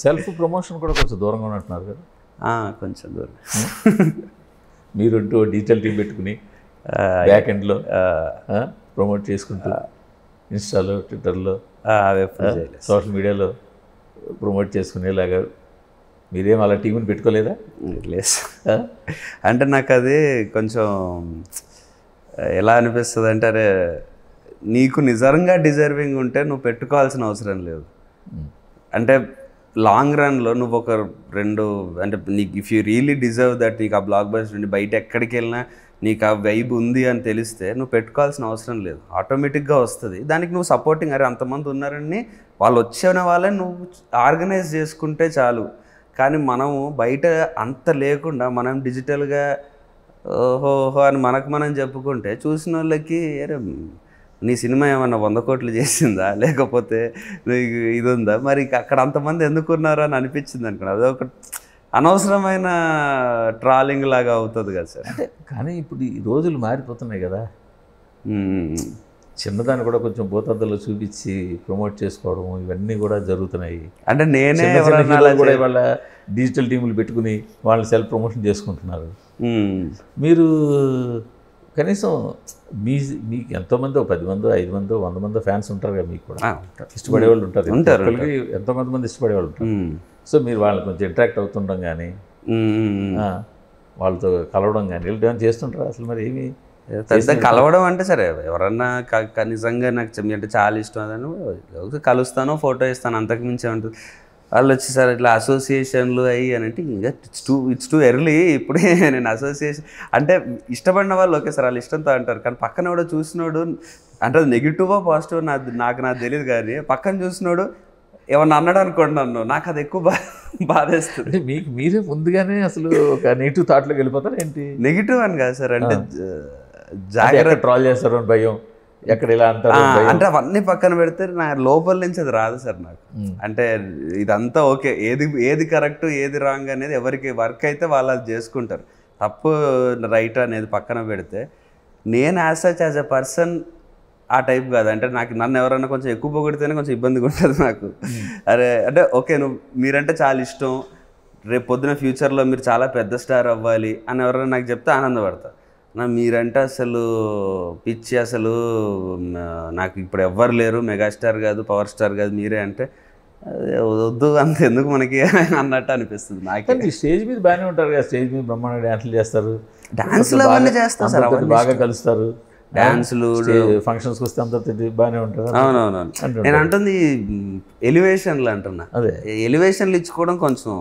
సెల్ఫ్ ప్రమోషన్ కూడా కొంచెం దూరంగా ఉన్నట్టున్నారు కదా? కొంచెం దూరం. మీరుంటూ డిజిటల్ టీం పెట్టుకుని బ్యాక్ ఎండ్లో ప్రమోట్ చేసుకుంటూ ఇన్స్టాలో, ట్విట్టర్లో, సోషల్ మీడియాలో ప్రమోట్ చేసుకునేలాగా మీరేం అలా టీంని పెట్టుకోలేదా? లేదు, అంటే నాకు అది కొంచెం ఎలా అనిపిస్తుంది అంటే అరే నీకు నిజంగా డిజర్వింగ్ ఉంటే నువ్వు పెట్టుకోవాల్సిన అవసరం లేదు. అంటే లాంగ్ రన్లో నువ్వు ఒక 2 అంటే నీకు if you really deserve that, నీకు ఆ బ్లాక్ బస్టర్ నుండి బయట ఎక్కడికి వెళ్ళినా నీకు ఆ వైబ్ ఉంది అని తెలిస్తే నువ్వు పెట్టుకోవాల్సిన అవసరం లేదు, ఆటోమేటిక్గా వస్తుంది. దానికి నువ్వు సపోర్టింగ్ అరే అంతమంది ఉన్నారని వాళ్ళు వచ్చిన వాళ్ళని నువ్వు ఆర్గనైజ్ చేసుకుంటే చాలు. కానీ మనం బయట అంత లేకుండా మనం డిజిటల్గా ఓహో అని మనకు మనం చెప్పుకుంటే చూసిన వాళ్ళకి అరే నీ సినిమా ఏమన్నా 100 కోట్లు చేసిందా లేకపోతే ఇది ఉందా మరి అక్కడ అంతమంది ఎందుకున్నారు అని అనిపించింది అనుకున్నా. అదొక అనవసరమైన ట్రాలింగ్ లాగా అవుతుంది కదా సార్. అంటే కానీ ఇప్పుడు ఈ రోజులు మారిపోతున్నాయి కదా, చిన్నదాన్ని కూడా కొంచెం భూతద్దలో చూపించి ప్రమోట్ చేసుకోవడం ఇవన్నీ కూడా జరుగుతున్నాయి. అంటే నేనే కూడా ఇవాళ డిజిటల్ టీములు పెట్టుకుని వాళ్ళని సెల్ఫ్ ప్రమోషన్ చేసుకుంటున్నారు. మీరు కనీసం మీకు ఎంతోమంది 10 మంది 5 మంది 100 మంది ఫ్యాన్స్ ఉంటారు కదా, మీకు కూడా ఇష్టపడే వాళ్ళు ఉంటారు, ఎంతోమంది మంది ఇష్టపడే వాళ్ళు ఉంటారు. సో మీరు వాళ్ళని కొంచెం ఇంటరాక్ట్ అవుతుండడం కానీ వాళ్ళతో కలవడం కానీ వీళ్ళు ఏమైనా చేస్తుంటారు అసలు? మరి ఏమి కలవడం అంటే సరే ఎవరన్నా నిజంగా నాకు అంటే చాలా ఇష్టం అదని కలుస్తాను, ఫోటో ఇస్తాను, అంతకుమించి ఉంటుంది. వాళ్ళు వచ్చేసారి ఇట్లా అసోసియేషన్లు అయ్యి అని అంటే ఇంకా ఇట్స్ టూ ఎర్లీ. ఇప్పుడే నేను అసోసియేషన్ అంటే ఇష్టపడిన వాళ్ళు ఓకే సార్ వాళ్ళు ఇష్టంతో అంటారు, కానీ పక్కన కూడా చూసినోడు అంటే అది నెగిటివా పాజిటివ్ నాకు తెలియదు, కానీ పక్కన చూసినోడు ఏమన్నా అన్నాడు అనుకోండి నన్ను, నాకు అది ఎక్కువ బాధేస్తుంది. మీకు మీరే ముందుగానే అసలు ఒక నెగిటివ్ థాట్లోకి వెళ్ళిపోతారు ఏంటి? నెగిటివ్ అని కాదు సార్, అంటే జాగ్రత్త ట్రాల్ చేస్తారు అని భయం, ఎక్కడ ఇలా అంటారు అంటే అవన్నీ పక్కన పెడితే నా లోపల నుంచి అది రాదు సార్ నాకు. అంటే ఇదంతా ఓకే, ఏది కరెక్ట్ ఏది రాంగ్ అనేది ఎవరికి వర్క్ అయితే వాళ్ళు అది చేసుకుంటారు, తప్పు రైట్ అనేది పక్కన పెడితే నేను as such as a person ఆ టైప్ కాదు. అంటే నాకు నన్ను ఎవరన్నా కొంచెం ఎక్కువ పొగిడితేనే కొంచెం ఇబ్బందిగా ఉంటుంది నాకు. అరే అంటే ఓకే నువ్వు మీరంటే చాలా ఇష్టం, రేపు పొద్దున ఫ్యూచర్లో మీరు చాలా పెద్ద స్టార్ అవ్వాలి అని ఎవరైనా నాకు చెప్తే ఆనందపడతా. నా మీరంటే అసలు పిచ్చి, అసలు నాకు ఇప్పుడు ఎవ్వరు లేరు, మెగాస్టార్ కాదు పవర్ స్టార్ కాదు మీరే అంటే వద్దు అంత ఎందుకు మనకి అన్నట్టు అనిపిస్తుంది నాకు. స్టేజ్ మీద బాగానే ఉంటారు కదా, స్టేజ్ మీద బ్రహ్మాండ డ్యాన్స్లు చేస్తారు, డ్యాన్స్లు అవన్నీ చేస్తారు సార్, అవన్నీ బాగా కలుస్తారు, డ్యాన్స్లు ఫంక్షన్స్కి వస్తే అంతా బాగానే ఉంటారు. అవునవును, నేను అంటుంది ఎలివేషన్లు అంటున్నా, అదే ఎలివేషన్లు ఇచ్చుకోవడం కొంచెం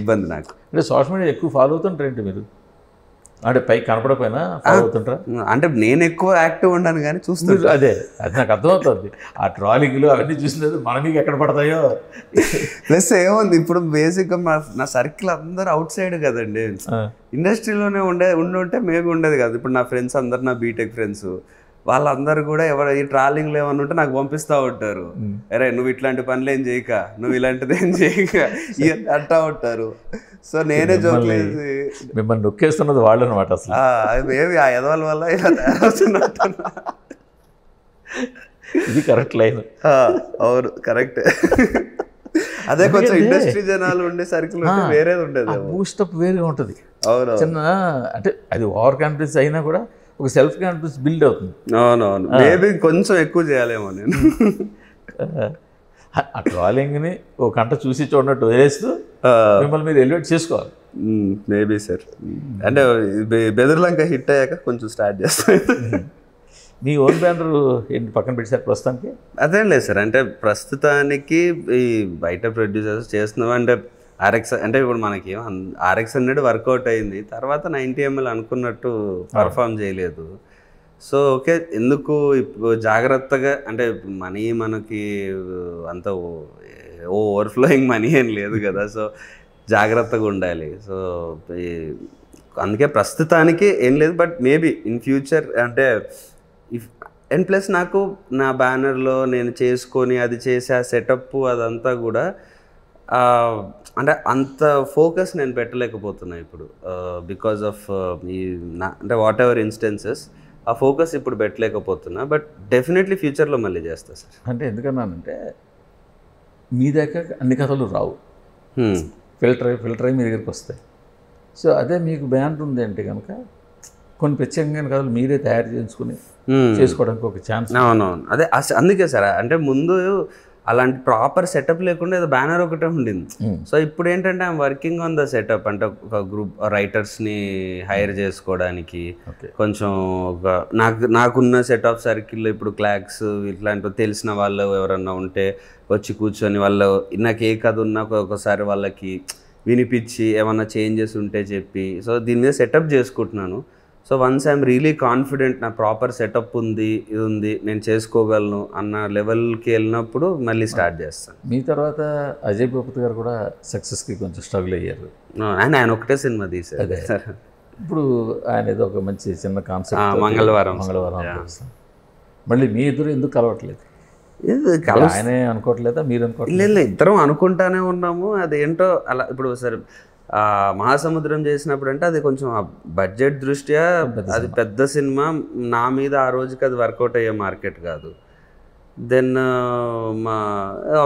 ఇబ్బంది నాకు. అంటే సోషల్ మీడియా ఎక్కువ ఫాలో అవుతుంటారేంటి మీరు? అంటే పై కనపడకపోయినా ఫాలో అవుతుంటారా? అంటే నేను ఎక్కువ యాక్టివ్ ఉన్నాను కానీ చూస్తున్నారు, అదే అది నాకు అర్థమవుతుంది. ఆ ట్రాలింగ్లు అవన్నీ చూసినది మనకి ఎక్కడ పడతాయో. ప్లస్ ఏముంది ఇప్పుడు బేసిక్గా నా సర్కిల్ అందరూ అవుట్ సైడ్ కదండి, ఇండస్ట్రీలోనే ఉండుంటే మేబీ ఉండేది కాదు. ఇప్పుడు నా ఫ్రెండ్స్ అందరు నా బీటెక్ ఫ్రెండ్స్ వాళ్ళందరూ కూడా ఎవరు ఈ ట్రావెలింగ్లు ఏమన్నా ఉంటే నాకు పంపిస్తూ ఉంటారు, అరే నువ్వు ఇట్లాంటి పనులు ఏం చేయక, నువ్వు ఇలాంటిది ఏం చేయక అంటూ ఉంటారు. సో నేనే జోక్లేసి మిమ్మల్ని నొక్కేస్తున్నది వాళ్ళు అనమాట, అసలు ఏమి ఆ యదవాళ్ళ వల్ల ఇలా తయారవుతున్నట్టు. ఇది కరెక్ట్ లైన్. అవును కరెక్ట్, అదే కొంచెం ఇండస్ట్రీ జనాలు ఉండే సర్కిల్ వేరేది ఉండేది, బూస్టప్ వేరుగా ఉంటుంది. అవును చిన్న అంటే అది ఓవర్ కాన్ఫిడెన్స్ అయినా కూడా ఒక సెల్ఫ్ కాన్ఫిడెన్స్ బిల్డ్ అవుతుంది. అవునవును, మేబీ కొంచెం ఎక్కువ చేయాలేమో నేను. ఆ ట్రాలింగ్ని ఒక గంట చూసి చూడనట్టు వదిలేస్తూ మిమ్మల్ని మీరు ఎలివేట్ చేసుకోవాలి మేబీ సార్. అంటే బెదర్లంక హిట్ అయ్యాక కొంచెం స్టార్ట్ చేస్తాను. మీ ఓన్ బ్యానర్ ఏంటి పక్కన పెట్టి సార్ ప్రస్తుతానికి? అదేం లేదు సార్, అంటే ప్రస్తుతానికి ఈ బయట ప్రొడ్యూసర్స్ చేస్తున్నాం. అంటే RX అంటే ఇప్పుడు మనకి RX 100 వర్కౌట్ అయింది, తర్వాత 90 ml అనుకున్నట్టు పర్ఫామ్ చేయలేదు. సో ఓకే ఎందుకు ఇప్పుడు జాగ్రత్తగా, అంటే మనీ మనకి అంత ఓవర్ఫ్లోయింగ్ మనీ ఏం లేదు కదా, సో జాగ్రత్తగా ఉండాలి. సో అందుకే ప్రస్తుతానికి ఏం లేదు, బట్ మేబీ ఇన్ ఫ్యూచర్ అంటే అండ్ ప్లస్ నాకు నా బ్యానర్లో నేను చేసుకొని అది చేసే ఆ సెటప్ అదంతా కూడా అంటే అంత ఫోకస్ నేను పెట్టలేకపోతున్నా ఇప్పుడు బికాజ్ ఆఫ్ ఈ అంటే వాట్ ఎవర్ ఇన్స్టెన్సెస్ ఆ ఫోకస్ ఇప్పుడు పెట్టలేకపోతున్నా, బట్ డెఫినెట్లీ ఫ్యూచర్లో మళ్ళీ చేస్తా సార్. అంటే ఎందుకన్నానంటే మీ దగ్గర అన్ని కథలు రావు, ఫిల్టర్ అయ్యి మీ దగ్గరికి వస్తాయి. సో అదే మీకు బ్యాండ్ ఉంది అంటే కనుక కొన్ని ప్రత్యేకంగా కథలు మీరే తయారు చేసుకుని చేసుకోవడానికి ఒక ఛాన్స్. అవునవును అదే అందుకే సార్, అంటే ముందు అలాంటి ప్రాపర్ సెటప్ లేకుండా ఏదో బ్యానర్ ఒకటే ఉండింది. సో ఇప్పుడు ఏంటంటే I'm working on the setup, అంటే ఒక గ్రూప్ రైటర్స్ని హైర్ చేసుకోవడానికి కొంచెం ఒక నాకున్న సెటప్ సర్కిల్లో ఇప్పుడు క్లాక్స్ ఇట్లాంటివి తెలిసిన వాళ్ళు ఎవరన్నా ఉంటే వచ్చి కూర్చొని వాళ్ళు నాకు ఏ కథ ఉన్నా ఒకసారి వాళ్ళకి వినిపించి ఏమన్నా చేంజెస్ ఉంటే చెప్పి సో దీని మీద సెటప్ చేసుకుంటున్నాను. So once I am really confident na proper setup undi idu undi nenu cheskogalnu anna level ki ellinappudu malli start chestanu. Mee tarvata Ajay Bhupati garu kuda success ki konచెం struggle ayyaru. And I okate cinema teesaru sir. Ippudu ayana edo oka manchi chinna concept mangalavaram malli mee eduru enduku kalavatledu. ఆయనే అనుకోవట్లేదా మీరు అనుకోవట్లేదు? లేదు, ఇద్దరం అనుకుంటానే ఉన్నాము. అదేంటో అలా ఇప్పుడు sir మహాసముద్రం చేసినప్పుడు అంటే అది కొంచెం బడ్జెట్ దృష్ట్యా అది పెద్ద సినిమా, నా మీద ఆ రోజుకి అది వర్కౌట్ అయ్యే మార్కెట్ కాదు. దెన్ మా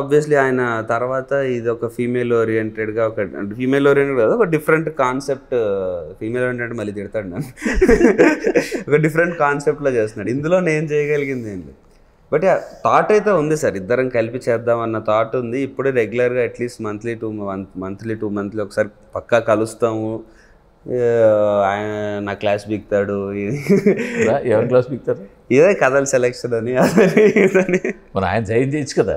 ఆబ్వియస్లీ ఆయన తర్వాత ఇది ఒక ఫీమేల్ ఓరియంటెడ్గా, ఒక ఫీమేల్ ఓరియంటెడ్ కాదు ఒక డిఫరెంట్ కాన్సెప్ట్, ఫీమేల్ ఓరియంటెడ్ మళ్ళీ తిడతాడు నన్ను, ఒక డిఫరెంట్ కాన్సెప్ట్లో చేస్తున్నాడు. ఇందులో నేను చేయగలిగింది ఏం లేదు. బట్ థాట్ అయితే ఉంది సార్, ఇద్దరం కలిపి చేద్దాం అన్న థాట్ ఉంది. ఇప్పుడే రెగ్యులర్గా అట్లీస్ట్ మంత్లీ టూ మంత్లీ ఒకసారి పక్కా కలుస్తాము. ఆయన నా క్లాస్ బిగుతాడు, ఎవరి క్లాస్ బిగుతాడు, ఇదే కథలు సెలెక్షన్ అని ఆయన జాయిన్ చేయొచ్చు కదా.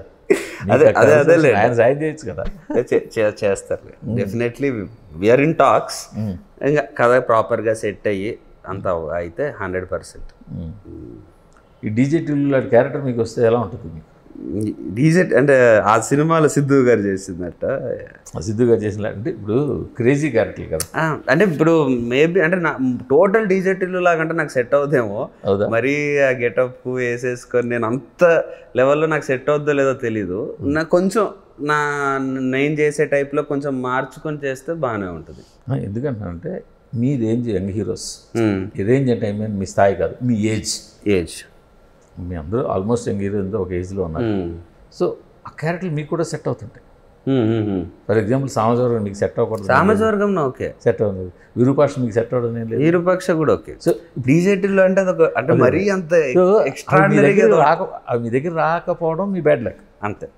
అదే అదే అదే ఆయన జాయిన్ చేయొచ్చు కదా, చేస్తారు డెఫినెట్లీ. వీఆర్ ఇన్ టాక్స్, ఇంకా కథ ప్రాపర్గా సెట్ అయ్యి అంత అయితే 100%. ఈ డీజే టిల్లు లాంటి క్యారెక్టర్ మీకు వస్తే ఎలా ఉంటుంది? మీకు డీజే అంటే ఆ సినిమాలో సిద్ధు గారు చేసిందట, సిద్ధు గారు చేసిన అంటే ఇప్పుడు క్రేజీ క్యారెక్టర్ కదా. అంటే ఇప్పుడు మేబీ అంటే నా టోటల్ డీజే టిల్లు లాగంటే నాకు సెట్ అవుదేమో, మరీ ఆ గెటప్ వేసేసుకొని నేను అంత లెవెల్లో నాకు సెట్ అవుద్దో లేదో తెలీదు. నాకు కొంచెం నేను చేసే టైప్లో కొంచెం మార్చుకొని చేస్తే బాగానే ఉంటుంది. ఎందుకంటే మీ రేంజ్ యంగ్ హీరోస్, ఈ రేంజ్ అంటే మీ స్థాయి కాదు, మీ ఏజ్ మీ అందరూ ఆల్మోస్ట్ యంగ్ హీరోయిన్ ఒక ఏజ్లో ఉన్నారు. సో ఆ క్యారెక్టర్లు మీకు కూడా సెట్ అవుతుంటాయి. ఫర్ ఎగ్జాంపుల్ సామజ్వర్గం మీకు సెట్ అవ్వకూడదు, సామజ్వర్గం ఓకే సెట్ అవుతుంది, విరూపాక్ష మీకు సెట్ అవ్వడం ఏం లేదు, విరూపాక్ష కూడా ఓకే. సో డీజేటిలో అంటే అంటే మరీ అంత మీ దగ్గర రాకపోవడం మీ బ్యాడ్ లక్, అంతే.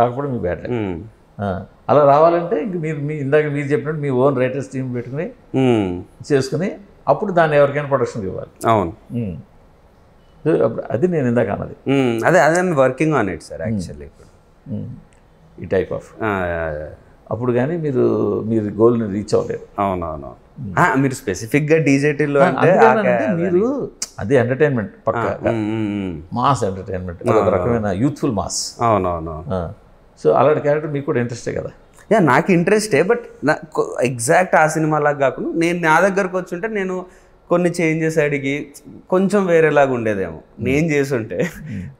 రాకపోవడం మీ బ్యాడ్ లక్. అలా రావాలంటే ఇంక మీరు మీ ఇందాక మీరు చెప్పినట్టు మీ ఓన్ రైటర్స్ టీమ్ పెట్టుకుని చేసుకుని అప్పుడు దాన్ని ఎవరికైనా ప్రొడక్షన్ ఇవ్వాలి. అవును, అది నేను ఇందాక అన్నది. అదే అదే working on it sir actually ఇప్పుడు ఈ టైప్ ఆఫ్. అప్పుడు కానీ మీరు మీరు గోల్ని రీచ్ అవ్వలేదు. అవునవును, మీరు స్పెసిఫిక్గా డీజేటీలో అంటే మీరు అదే ఎంటర్టైన్మెంట్, పక్క మాస్ ఎంటర్టైన్మెంట్, ఒక రకమైన యూత్ఫుల్ మాస్. అవునవును. సో అలాంటి క్యారెక్టర్ మీకు కూడా ఇంట్రెస్టే కదా? యా, నాకు ఇంట్రెస్టే, బట్ నాకు ఎగ్జాక్ట్ ఆ సినిమాలాగా కాకుండా నేను నా దగ్గరకు వచ్చి ఉంటే నేను కొన్ని చేంజెస్ అడిగి కొంచెం వేరేలాగా ఉండేదేమో నేను చేసుంటే.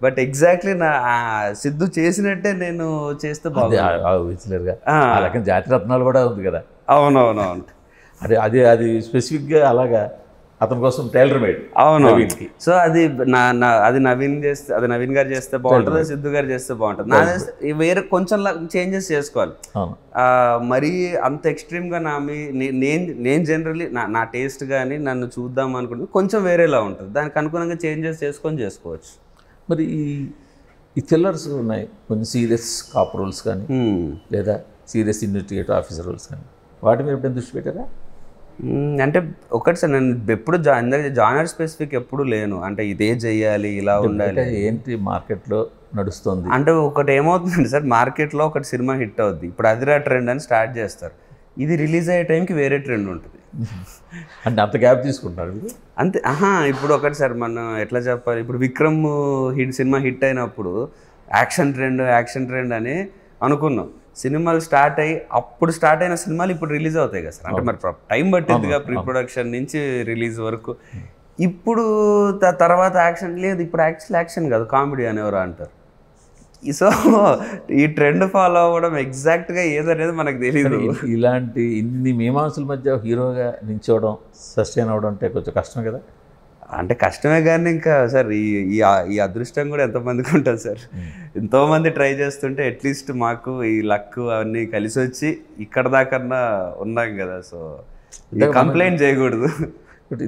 బట్ ఎగ్జాక్ట్లీ నా సిద్ధు చేసినట్టే నేను చేస్తే బాగుంది. జాతిరత్నాలు కూడా ఉంది కదా? అవునవునవును. అదే అది అది స్పెసిఫిక్గా అలాగా అతని కోసం టైలర్ మేడ్. అవును, సో అది అది నవీన్ చేస్తే, అది నవీన్ గారు చేస్తే బాగుంటుంది, సిద్ధు గారు చేస్తే బాగుంటుంది. నా వేరే కొంచెం చేంజెస్ చేసుకోవాలి. మరీ అంత ఎక్స్ట్రీమ్గా నేను జనరలీ నా టేస్ట్ కానీ నన్ను చూద్దాం అనుకుంటే కొంచెం వేరేలా ఉంటుంది, దానికి అనుగుణంగా చేంజెస్ చేసుకోవచ్చు. మరి ఈ థ్రిల్లర్స్ ఉన్నాయి కొంచెం సీరియస్ కాప్ రోల్స్ కానీ, లేదా సీరియస్ ఇన్వెస్టిగేటర్ ఆఫీసర్ రోల్స్ కానీ, వాటి మీద ఎప్పుడైనా దృష్టి పెట్టారా? అంటే ఒకటి సార్, నేను ఎప్పుడు జానర్ స్పెసిఫిక్ ఎప్పుడు లేను. అంటే ఇదే చెయ్యాలి, ఇలా ఉండాలి, ఏంటి మార్కెట్లో నడుస్తుంది అంటే ఒకటి ఏమవుతుందండి సార్, మార్కెట్లో ఒకటి సినిమా హిట్ అవుద్ది, ఇప్పుడు అదిరా ట్రెండ్ అని స్టార్ట్ చేస్తారు, ఇది రిలీజ్ అయ్యే టైంకి వేరే ట్రెండ్ ఉంటుంది. అంటే అంత గ్యాప్ తీసుకుంటారు అంతే. ఇప్పుడు ఒకటి సార్, మనం ఎట్లా చెప్పాలి, ఇప్పుడు విక్రమ్ సినిమా హిట్ అయినప్పుడు యాక్షన్ ట్రెండ్ అని అనుకున్నాం. సినిమాలు స్టార్ట్ అయ్యి అప్పుడు స్టార్ట్ అయిన సినిమాలు ఇప్పుడు రిలీజ్ అవుతాయి కదా సార్, అంటే మరి టైం పట్టిందిగా ప్రీ ప్రొడక్షన్ నుంచి రిలీజ్ వరకు. ఇప్పుడు తర్వాత యాక్షన్ లేదు, ఇప్పుడు యాక్షన్ కాదు కామెడీ అనేవారు అంటారు. సో ఈ ట్రెండ్ ఫాలో అవ్వడం ఎగ్జాక్ట్గా ఏదనేది మనకు తెలియదు. ఇలాంటి ఇన్ని మీమాంసుల మధ్య హీరోగా నిల్చోవడం, సస్టైన్ అవ్వడం అంటే కొంచెం కష్టం కదా? అంటే కష్టమే కానీ ఇంకా సార్ ఈ అదృష్టం కూడా ఎంతోమందికి ఉంటుంది సార్. ఎంతోమంది ట్రై చేస్తుంటే అట్లీస్ట్ మాకు ఈ లక్ అవన్నీ కలిసి వచ్చి ఇక్కడ దాకన్నా ఉన్నాం కదా. సో కంప్లైంట్ చేయకూడదు.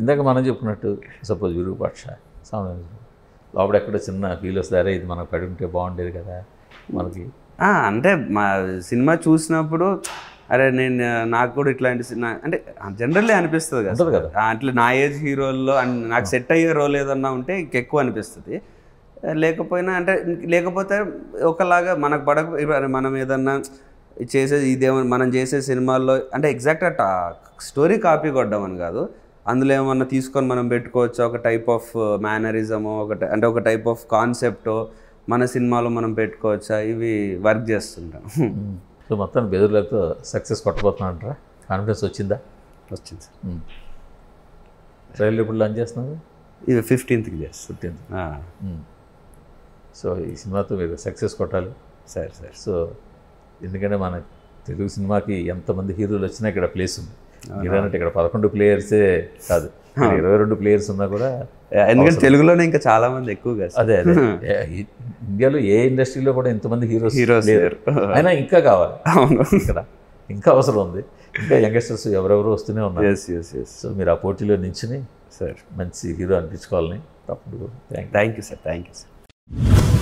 ఇందాక మనం చెప్పినట్టు సపోజ్ విరూపాక్ష లోపల ఎక్కడ చిన్న ఫీల్ వస్తారే, ఇది మనకు పడి ఉంటే బాగుండేది కదా మనకి అంటే మా సినిమా చూసినప్పుడు అరే నాకు కూడా ఇట్లాంటి అంటే జనరల్లీ అనిపిస్తుంది కదా కదా, అట్లా నా ఏజ్ హీరోల్లో నాకు సెట్ అయ్యే రోల్ ఏదన్నా ఉంటే ఇంకెక్కువ అనిపిస్తుంది. లేకపోయినా అంటే లేకపోతే ఒకలాగా మనకు పడక మనం ఏదన్నా చేసే, ఇదేమో మనం చేసే సినిమాల్లో అంటే ఎగ్జాక్ట్ అట్ స్టోరీ కాపీ కొట్టడం అని కాదు, అందులో ఏమన్నా తీసుకొని మనం పెట్టుకోవచ్చు ఒక టైప్ ఆఫ్ మేనరిజమో అంటే ఒక టైప్ ఆఫ్ కాన్సెప్టో మన సినిమాలో మనం పెట్టుకోవచ్చా, ఇవి వర్క్ చేస్తుంటాం. సో మొత్తం బెదురులతో సక్సెస్ కొట్టబోతున్నా అంటారా? కాన్ఫిడెన్స్ వచ్చిందా? వచ్చింది సార్. ట్రైలర్ ఇప్పుడు లాంచ్ చేస్తున్నారు, ఇది 15th చేస్తుంది. సో ఈ సినిమాతో మీరు సక్సెస్ కొట్టాలి సార్. సార్ సో ఎందుకంటే మన తెలుగు సినిమాకి ఎంతమంది హీరోలు వచ్చినా ఇక్కడ ప్లేస్ ఉంది. మీరన్నట్టు ఇక్కడ 11 ప్లేయర్సే కాదు, 22 ప్లేయర్స్ ఉన్నా కూడా, ఎందుకంటే తెలుగులోనే ఇంకా చాలా మంది ఎక్కువగా. అదే అదే ఇండియాలో ఏ ఇండస్ట్రీలో కూడా ఇంతమంది హీరోస్ లేరు. అయినా ఇంకా కావాలి, ఇక్కడ ఇంకా అవసరం ఉంది. ఇంకా యంగ్స్టర్స్ ఎవరెవరో వస్తూనే ఉన్నారు. సో మీరు ఆ పోటీలో నించుని సార్ మంచి హీరో అనిపించుకోవాలని తప్పకుండా. Thank you sir.